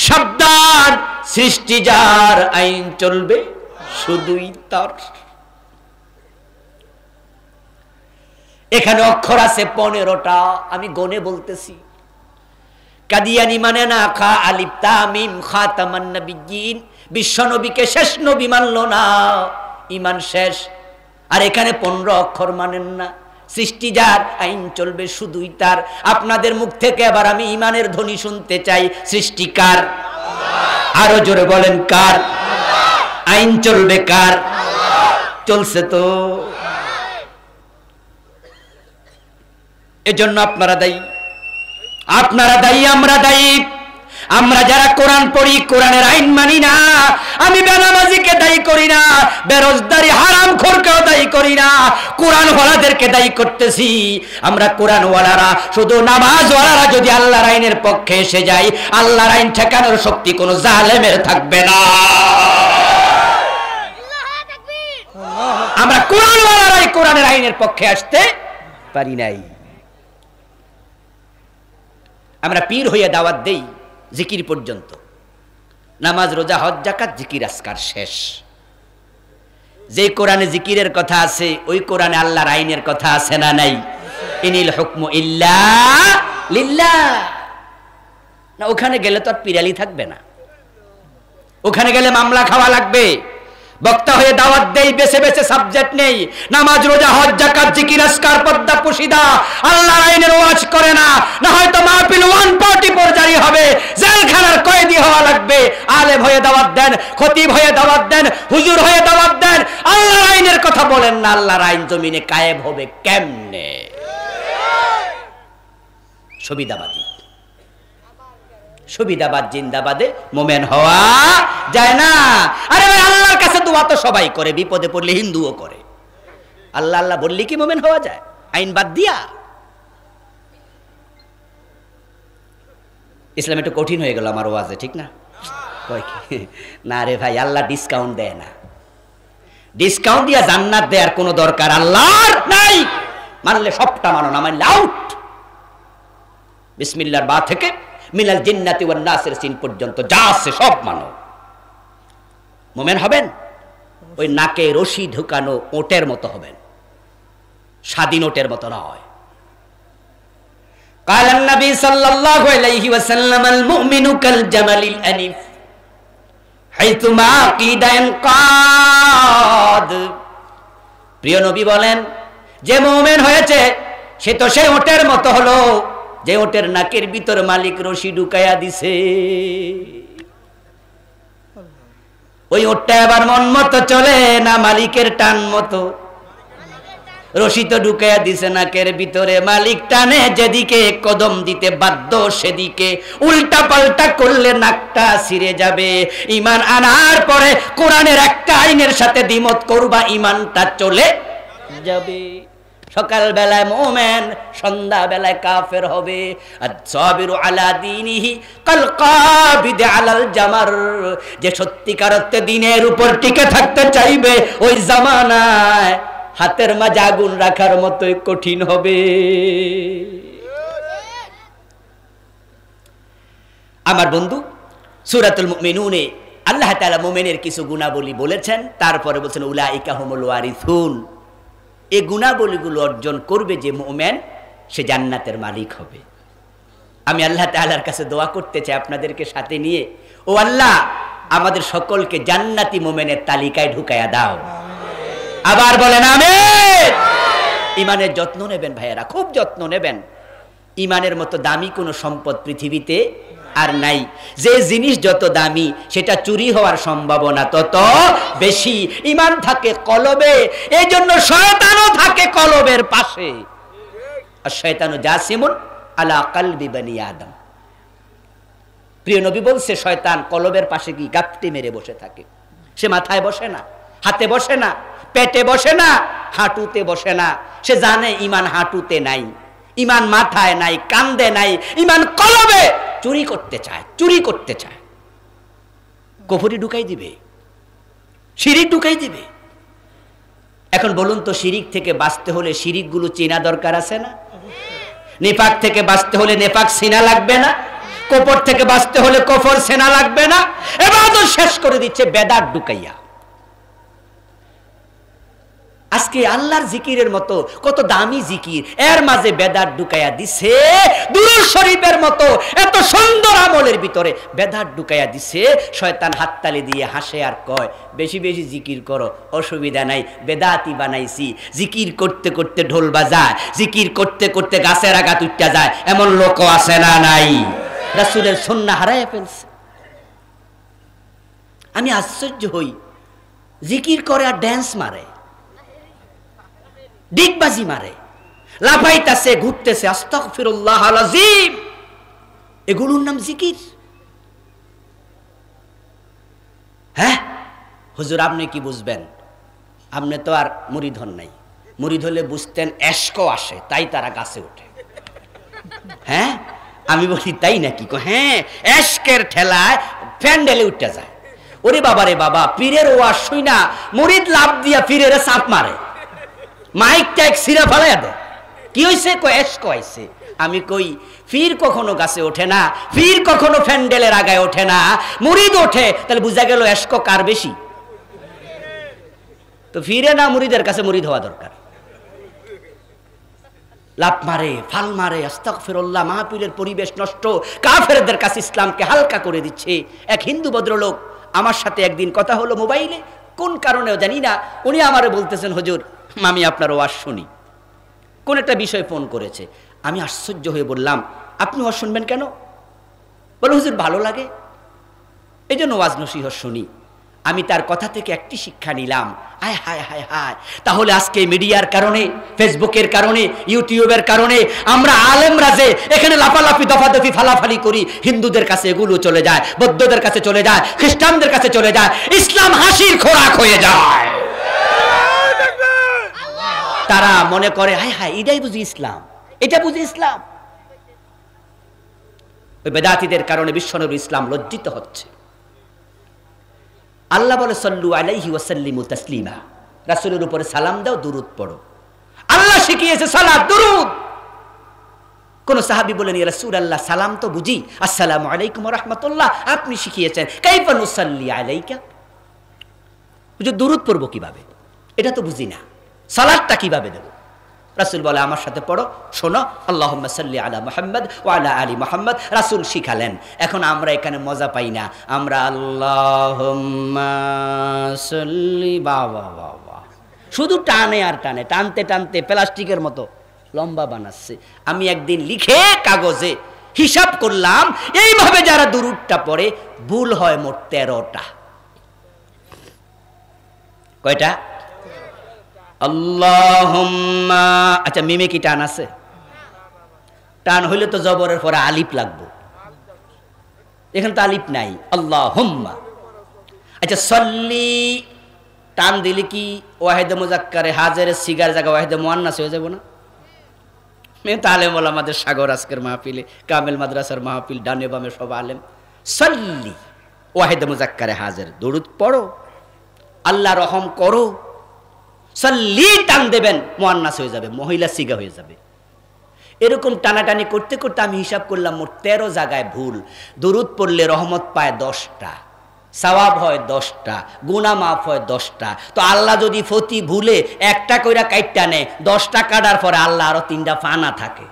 শব্দার সৃষ্টি যার, আইন চলবে শুধুই তার। এখানে অক্ষর আছে 15টা, আমি গনে বলতেছি। কাদিয়ানি মানে না খা আলিফ তা মিম খাতামান নবিয়্যিন, বিশ্ব নবীকে শেষ নবী মানলো না, ঈমান শেষ। আর এখানে 15 অক্ষর মানেন না, সৃষ্টি যার, আইন চলবে শুধুই তার। আপনাদের মুখ থেকে আবার আমি ঈমানের ধ্বনি শুনতে চাই। সৃষ্টি কার? আল্লাহ। আরো জোরে বলেন কার? আল্লাহ। আইন চলবে কার? আল্লাহ। চলছে তো। এজন্য আপনারা দায়ী, আপনারা দায়ী, আমরা দায়ী। আমরা যারা কোরআন পড়ি, কোরআনের আইন মানি না। আমি বেনামাজিকে দায়ী করি না, বেরোজগারি হারামখোরকেও দায়ী করি না, কোরআনওয়ালাদেরকে দায়ী করতেছি। আমরা কোরআনওয়ালারা, শুধু নামাজওয়ালারা যদি আল্লাহর আইনের পক্ষে এসে যাই, আল্লাহর আইন ঠেকানোর শক্তি কোনো জালেমের থাকবে না। আমরা কোরআনওয়ালারাই কোরআনের আইনের পক্ষে আসতে পারি নাই। আমরা পীর হইয়া দাওয়াত দেই জিকির পর্যন্ত, নামাজ রোজা হজ যাকাত জিকির আজকার শেষ। যে কোরআনে জিকিরের কথা আছে, ওই কোরআনে আল্লাহর আইনের কথা আছে না নাই? ইনিল হুকমু ইল্লা লিল্লাহ। না, ওখানে গেলে তো আর পিরালি থাকবে না, ওখানে গেলে মামলা খাওয়া লাগবে। বক্তা হয়ে দাওয়াত দেই, বেছে বেছে সাবজেক্ট নেই, নামাজ রোজা হজ যাকাত জিকির আজকার পর্দা পুশিদা, আল্লাহর আইনের ওয়াজ করে না, না হয়তো মাহফিল 144 জারি হবে, জেলখানার কয়েদি হওয়া লাগবে। আলেম হয়ে দাওয়াত দেন, খতিব হয়ে দাওয়াত দেন, হুজুর হয়ে দাওয়াত দেন, আল্লাহর আইনের কথা বলেন না। আল্লাহর আইন জমিনে কায়েম হবে কেমনে? সুবিধাবাদী, সুবিধাবাদ জিন্দাবাদে মোমেন হওয়া যায় না। আরে ভাই, আল্লাহর কাছে দোয়া তো সবাই করে, বিপদে পড়লে হিন্দুও করে। আল্লাহ আল্লাহ বললি কি মোমেন হওয়া যায়? আইন বাদ দিয়া। ইসলাম একটু কঠিন হয়ে গেল আমার ওয়াজে, ঠিক না? না রে ভাই, আল্লাহ ডিসকাউন্ট দেয় না, ডিসকাউন্ট দিয়া জান্নাত দেয়ার কোনো দরকার আল্লাহর নাই। मानले सबटा मानो ना मानले आउट बिस्मिल्लाहर बा थेके मिनाल जिन्नाति वन नासेर सीन पर्यन्त जा आछे सब मानो मोमेन हबेन ओई नाके रशि ढुकानो ओटेर मतो हबेन स्वाधीन ओटेर मतो ना हय قال النبي صلى الله عليه وسلم المؤمن كالجمل الأنيف حيثما قيد انقاد প্রিয় নবী বলেন যে মুমিন হয়েছে সে তো সেই ওটের মতো হলো যে ওটের নাকের ভিতর মালিক রশি ঢুকায়া দিছে ওই ওটটা আবার মন মতো চলে না মালিকের টান মতো রশি তো ঢুকায়া দিছে নাকের ভিতরে মালিক টানে যেদিকে কদম দিতে বাধ্য সেদিকে উল্টা পাল্টা করলে নাকটা ছিড়ে যাবে ঈমান আনার পরে কোরআনের একটা আইনের সাথে দ্বিমত করবা ঈমানটা চলে যাবে সকাল বেলায় মুমিন সন্ধ্যা বেলায় কাফের হবে আস-সাবিরু আলা দীনিহি কাল কাবিদ আলাল জামার যে সত্যিকার অর্থে দ্বীনের উপর টিকে থাকতে চাইবে ওই জামানায় हाथेर माजे आगुन राखार मतो कठिन होबे आमार बंधु सूरतुल मुमिनुने आल्लाह ताआला मुमिनेर किछु गुणाबली बोलेछेन तारपरे बोलेछेन उलाइका हुमुल वारिसुन ए गुणाबलीगुलो अर्जन करबे जे मुमिन से जान्नातेर मालिक होबे आमी आल्लाह ताआलार काछे दुआ करते चाइ आपनादेरके साथे निये ओ आल्लाह आमादेर सकलके जान्नाती मुमिनेर तालिकाय ढुकाया दाओ আবার বলেন আমিন ঈমানের যত্ন নেবেন ভাইরা খুব যত্ন নেবেন ঈমানের মতো দামি কোনো সম্পদ পৃথিবীতে আর নাই যে জিনিস যত দামি সেটা চুরি হওয়ার সম্ভাবনা তত বেশি ঈমান থাকে কলবে এইজন্য শয়তানও থাকে কলবের পাশে আর শয়তানু জাসিমুন আলা কলবি বনি আদম প্রিয় নবী বলছে শয়তান কলবের পাশে কি গাপটি মেরে বসে থাকে সে মাথায় বসে না হাতে বসে না पेटे बसे ना हाँटूते बसे ना से जाने ईमान हाँटूते नाई ईमान माथाय नाई कांदे नाई ईमान कलबे चुरी करते चाय कुफुरी ढुकाई दिबे शिरिक ढुकाई दिबे एखन बोलुन तो शिरिक थेके बाँचते होले शिरिक गुलो चेना दरकार आछे ना नेफाक थेके बाँचते होले नेफाक चेना लागबे ना कोफर थेके बाँचते होले कोफर चेना लागबे ना एबार तो शेष करे दिच्छे बेदात ढुकाइया आज के आल्लार जिकिरेर मतो कत दामी जिकिर एर माझे बेदात ढुकाया दिसे दुरूद शरीफेर मतो एत सुंदर आमलेर भितरे बेदात ढुकाया दिसे शयतान हातताली दिए हासे आर कय बेशी बेशी जिकिर करो असुविधा नाई बेदाती बानाइछि जिकिर करते करते ढोल बाजाय जिकिर करते करते गाछेर आगा उठ्या जाय एमन लोक आछे ना नाई रसूलेर सुन्नाह हाराया फेलछे आमी आश्चर्य हई जिकिर करे आर डान्स मारे डिगबाजी मारे लाफाइता से घुरते से अस्तगफिरुल्लाह अलाजीम एगुलोर नाम जिकिर हाँ हुजूर आपने की बुझबेन आपने तो आर मुरीद हन नाई मुरीद होले बुझतेन एशको आसे ताई तारा गाछे उठे हाँ आमी बोली ताई नाकि हाँ एशकेर ठेलाय प्यान्डेले उठे जाय ओरे बाबा रे बाबा पीरेर ओयाज शुइना मुरीद लाभ दिया पीरेर चाप मारे माइक टाइक सिरा फलाया दे कि होइसे को एश को आइसे आमी कोई फिर कखनो गाछे उठे ना फिर कखनो फैंडेलेर आगाय उठे ना मुरीद उठे ताहले बुझा गेल एश को कार बेशी तो फिरे ना मुरीदेर काछे मुरीद हवा दरकार लाप मारे फाल मारे आस्तागफिरुल्लाह महापीरेर परिवेश नष्ट काफेरदेर काछे इस्लामके हालका करे दिच्छे एक हिंदू भद्रलोक आमार साथे एकदिन कथा हलो मोबाइले कोन कारणे जानि ना उनि आमारे बोलतेछेन हुजूर मामी आपनार वाज शुनी कोन एकटा विषय फोन करेछे आमी आश्चर्य हये बोललाम आपनि वाज शुनबेन केन बोले हुजूर भालो लागे एइजন্য वाज नसीहत शुनी आमी तार कथा थेके एकटी शिक्षा निलाम आय हाय हाय हाय ताहले आजके मीडियार कारणे फेसबुकेर कारणे यूट्यूबेर कारणे आमरा आलेमरा जे एखाने लाफालाफि दफादफि फालाफाली करी हिंदूदेर काछे एगुलो चले जाय बौद्धदेर काछे चले जाय ख्रिस्टानदेर काछे चले जाय इस्लाम हासिर खोराक हये जाय तारा मने करे हाय हाय एटाई बुझि इस्लाम एटा बुझि इस्लाम ओई बेदातीदेर कारणे विश्वनबी इस्लाम लज्जित হচ্ছে আল্লাহ বলে সল্লু আলাইহি ওয়া সাল্লিমু তাসলিমা রাসূলের উপরে সালাম দাও দুরূদ পড়ো আল্লাহ শিখিয়েছে সালাত দরুদ। কোন সাহাবী বলেন ইয়া রাসূলুল্লাহ সালাম তো বুঝি, আসসালামু আলাইকুম ওয়া রাহমাতুল্লাহ আপনি শিখিয়েছেন, কাইফা নুসাল্লি আলাইকা, যে দরুদ পড়ব কিভাবে এটা তো বুঝি না, সালাতটা কিভাবে দেব? রাসূল বলে আমার সাথে পড়ো, শোনো আল্লাহুম্মা সাল্লি আলা মুহাম্মদ ওয়া আলা আলি মুহাম্মদ। রাসূল শিখালেন, এখন আমরা এখানে মজা পাই না, আমরা আল্লাহুম্মা সাল্লি বাবা বাবা শুধু টানে আর টানে, টানতে টানতে প্লাস্টিকের মতো লম্বা বানাচ্ছে। আমি একদিন লিখে কাগজে হিসাব করলাম, এইভাবে যারা দুরুদটা পড়ে ভুল হয় মোট ১৩টা। কয়টা? আল্লাহুম্মা। আচ্ছা মিমে কি টান আছে? টান হইলে তো জবরের পরে আলিফ লাগবে, এখানে তো আলিফ নাই। আল্লাহুম্মা। আচ্ছা সল্লি টান দিলে কি ওয়াহিদে মুজাক্কারে হাজারে সিগার জায়গা ওয়াহিদে মুয়ান্নাস হয়ে যাব না? মে তালেম ওলামাদের সাগর আজকের মাহফিলে, কামেল মাদ্রাসার মাহফিল, ডানে বামে সব আলেম। সল্লি ওয়াহিদে মুজাক্কারে হাজার, দরুদ পড়ো, আল্লাহ রহম করো। সল্লি টান দেবেন মুয়ান্নাস হয়ে যাবে, মহিলা সিগা হয়ে যাবে। এরকম টানাটানি করতে করতে আমি হিসাব করলাম মোট ১৩ জায়গায় ভুল। দরুদ পড়লে রহমত পায় ১০টা, সওয়াব হয় ১০টা, গুনাহ মাফ হয় ১০টা। তো আল্লাহ যদি ফতি ভুলে একটা কইরা কাইটটা নেয়, ১০টা কাটার পরে আল্লাহ আরো 3টা ফানা থাকে।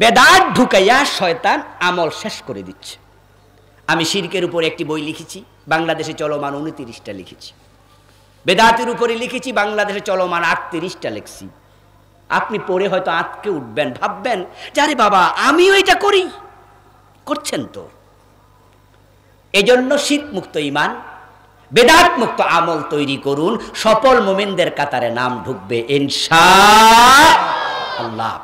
বেদাত ঢুকাইয়া শয়তান আমল শেষ করে দিচ্ছে। আমি শিরকের উপরে একটি বই লিখেছি, বাংলাদেশে চলমান 29টা লিখেছি। বেদাতের উপরে লিখেছি, বাংলাদেশে চলমান 38টা লিখছি। আপনি পড়ে হয়তো আঁতকে উঠবেন, ভাববেন যারে বাবা আমিও এটা করি। করছেন তো। এজন্য শিরক মুক্ত ঈমান, বেদাত মুক্ত আমল তৈরি করুন, সফল মুমিনদের কাতারে নাম ঢুকবে ইনশাআল্লাহ।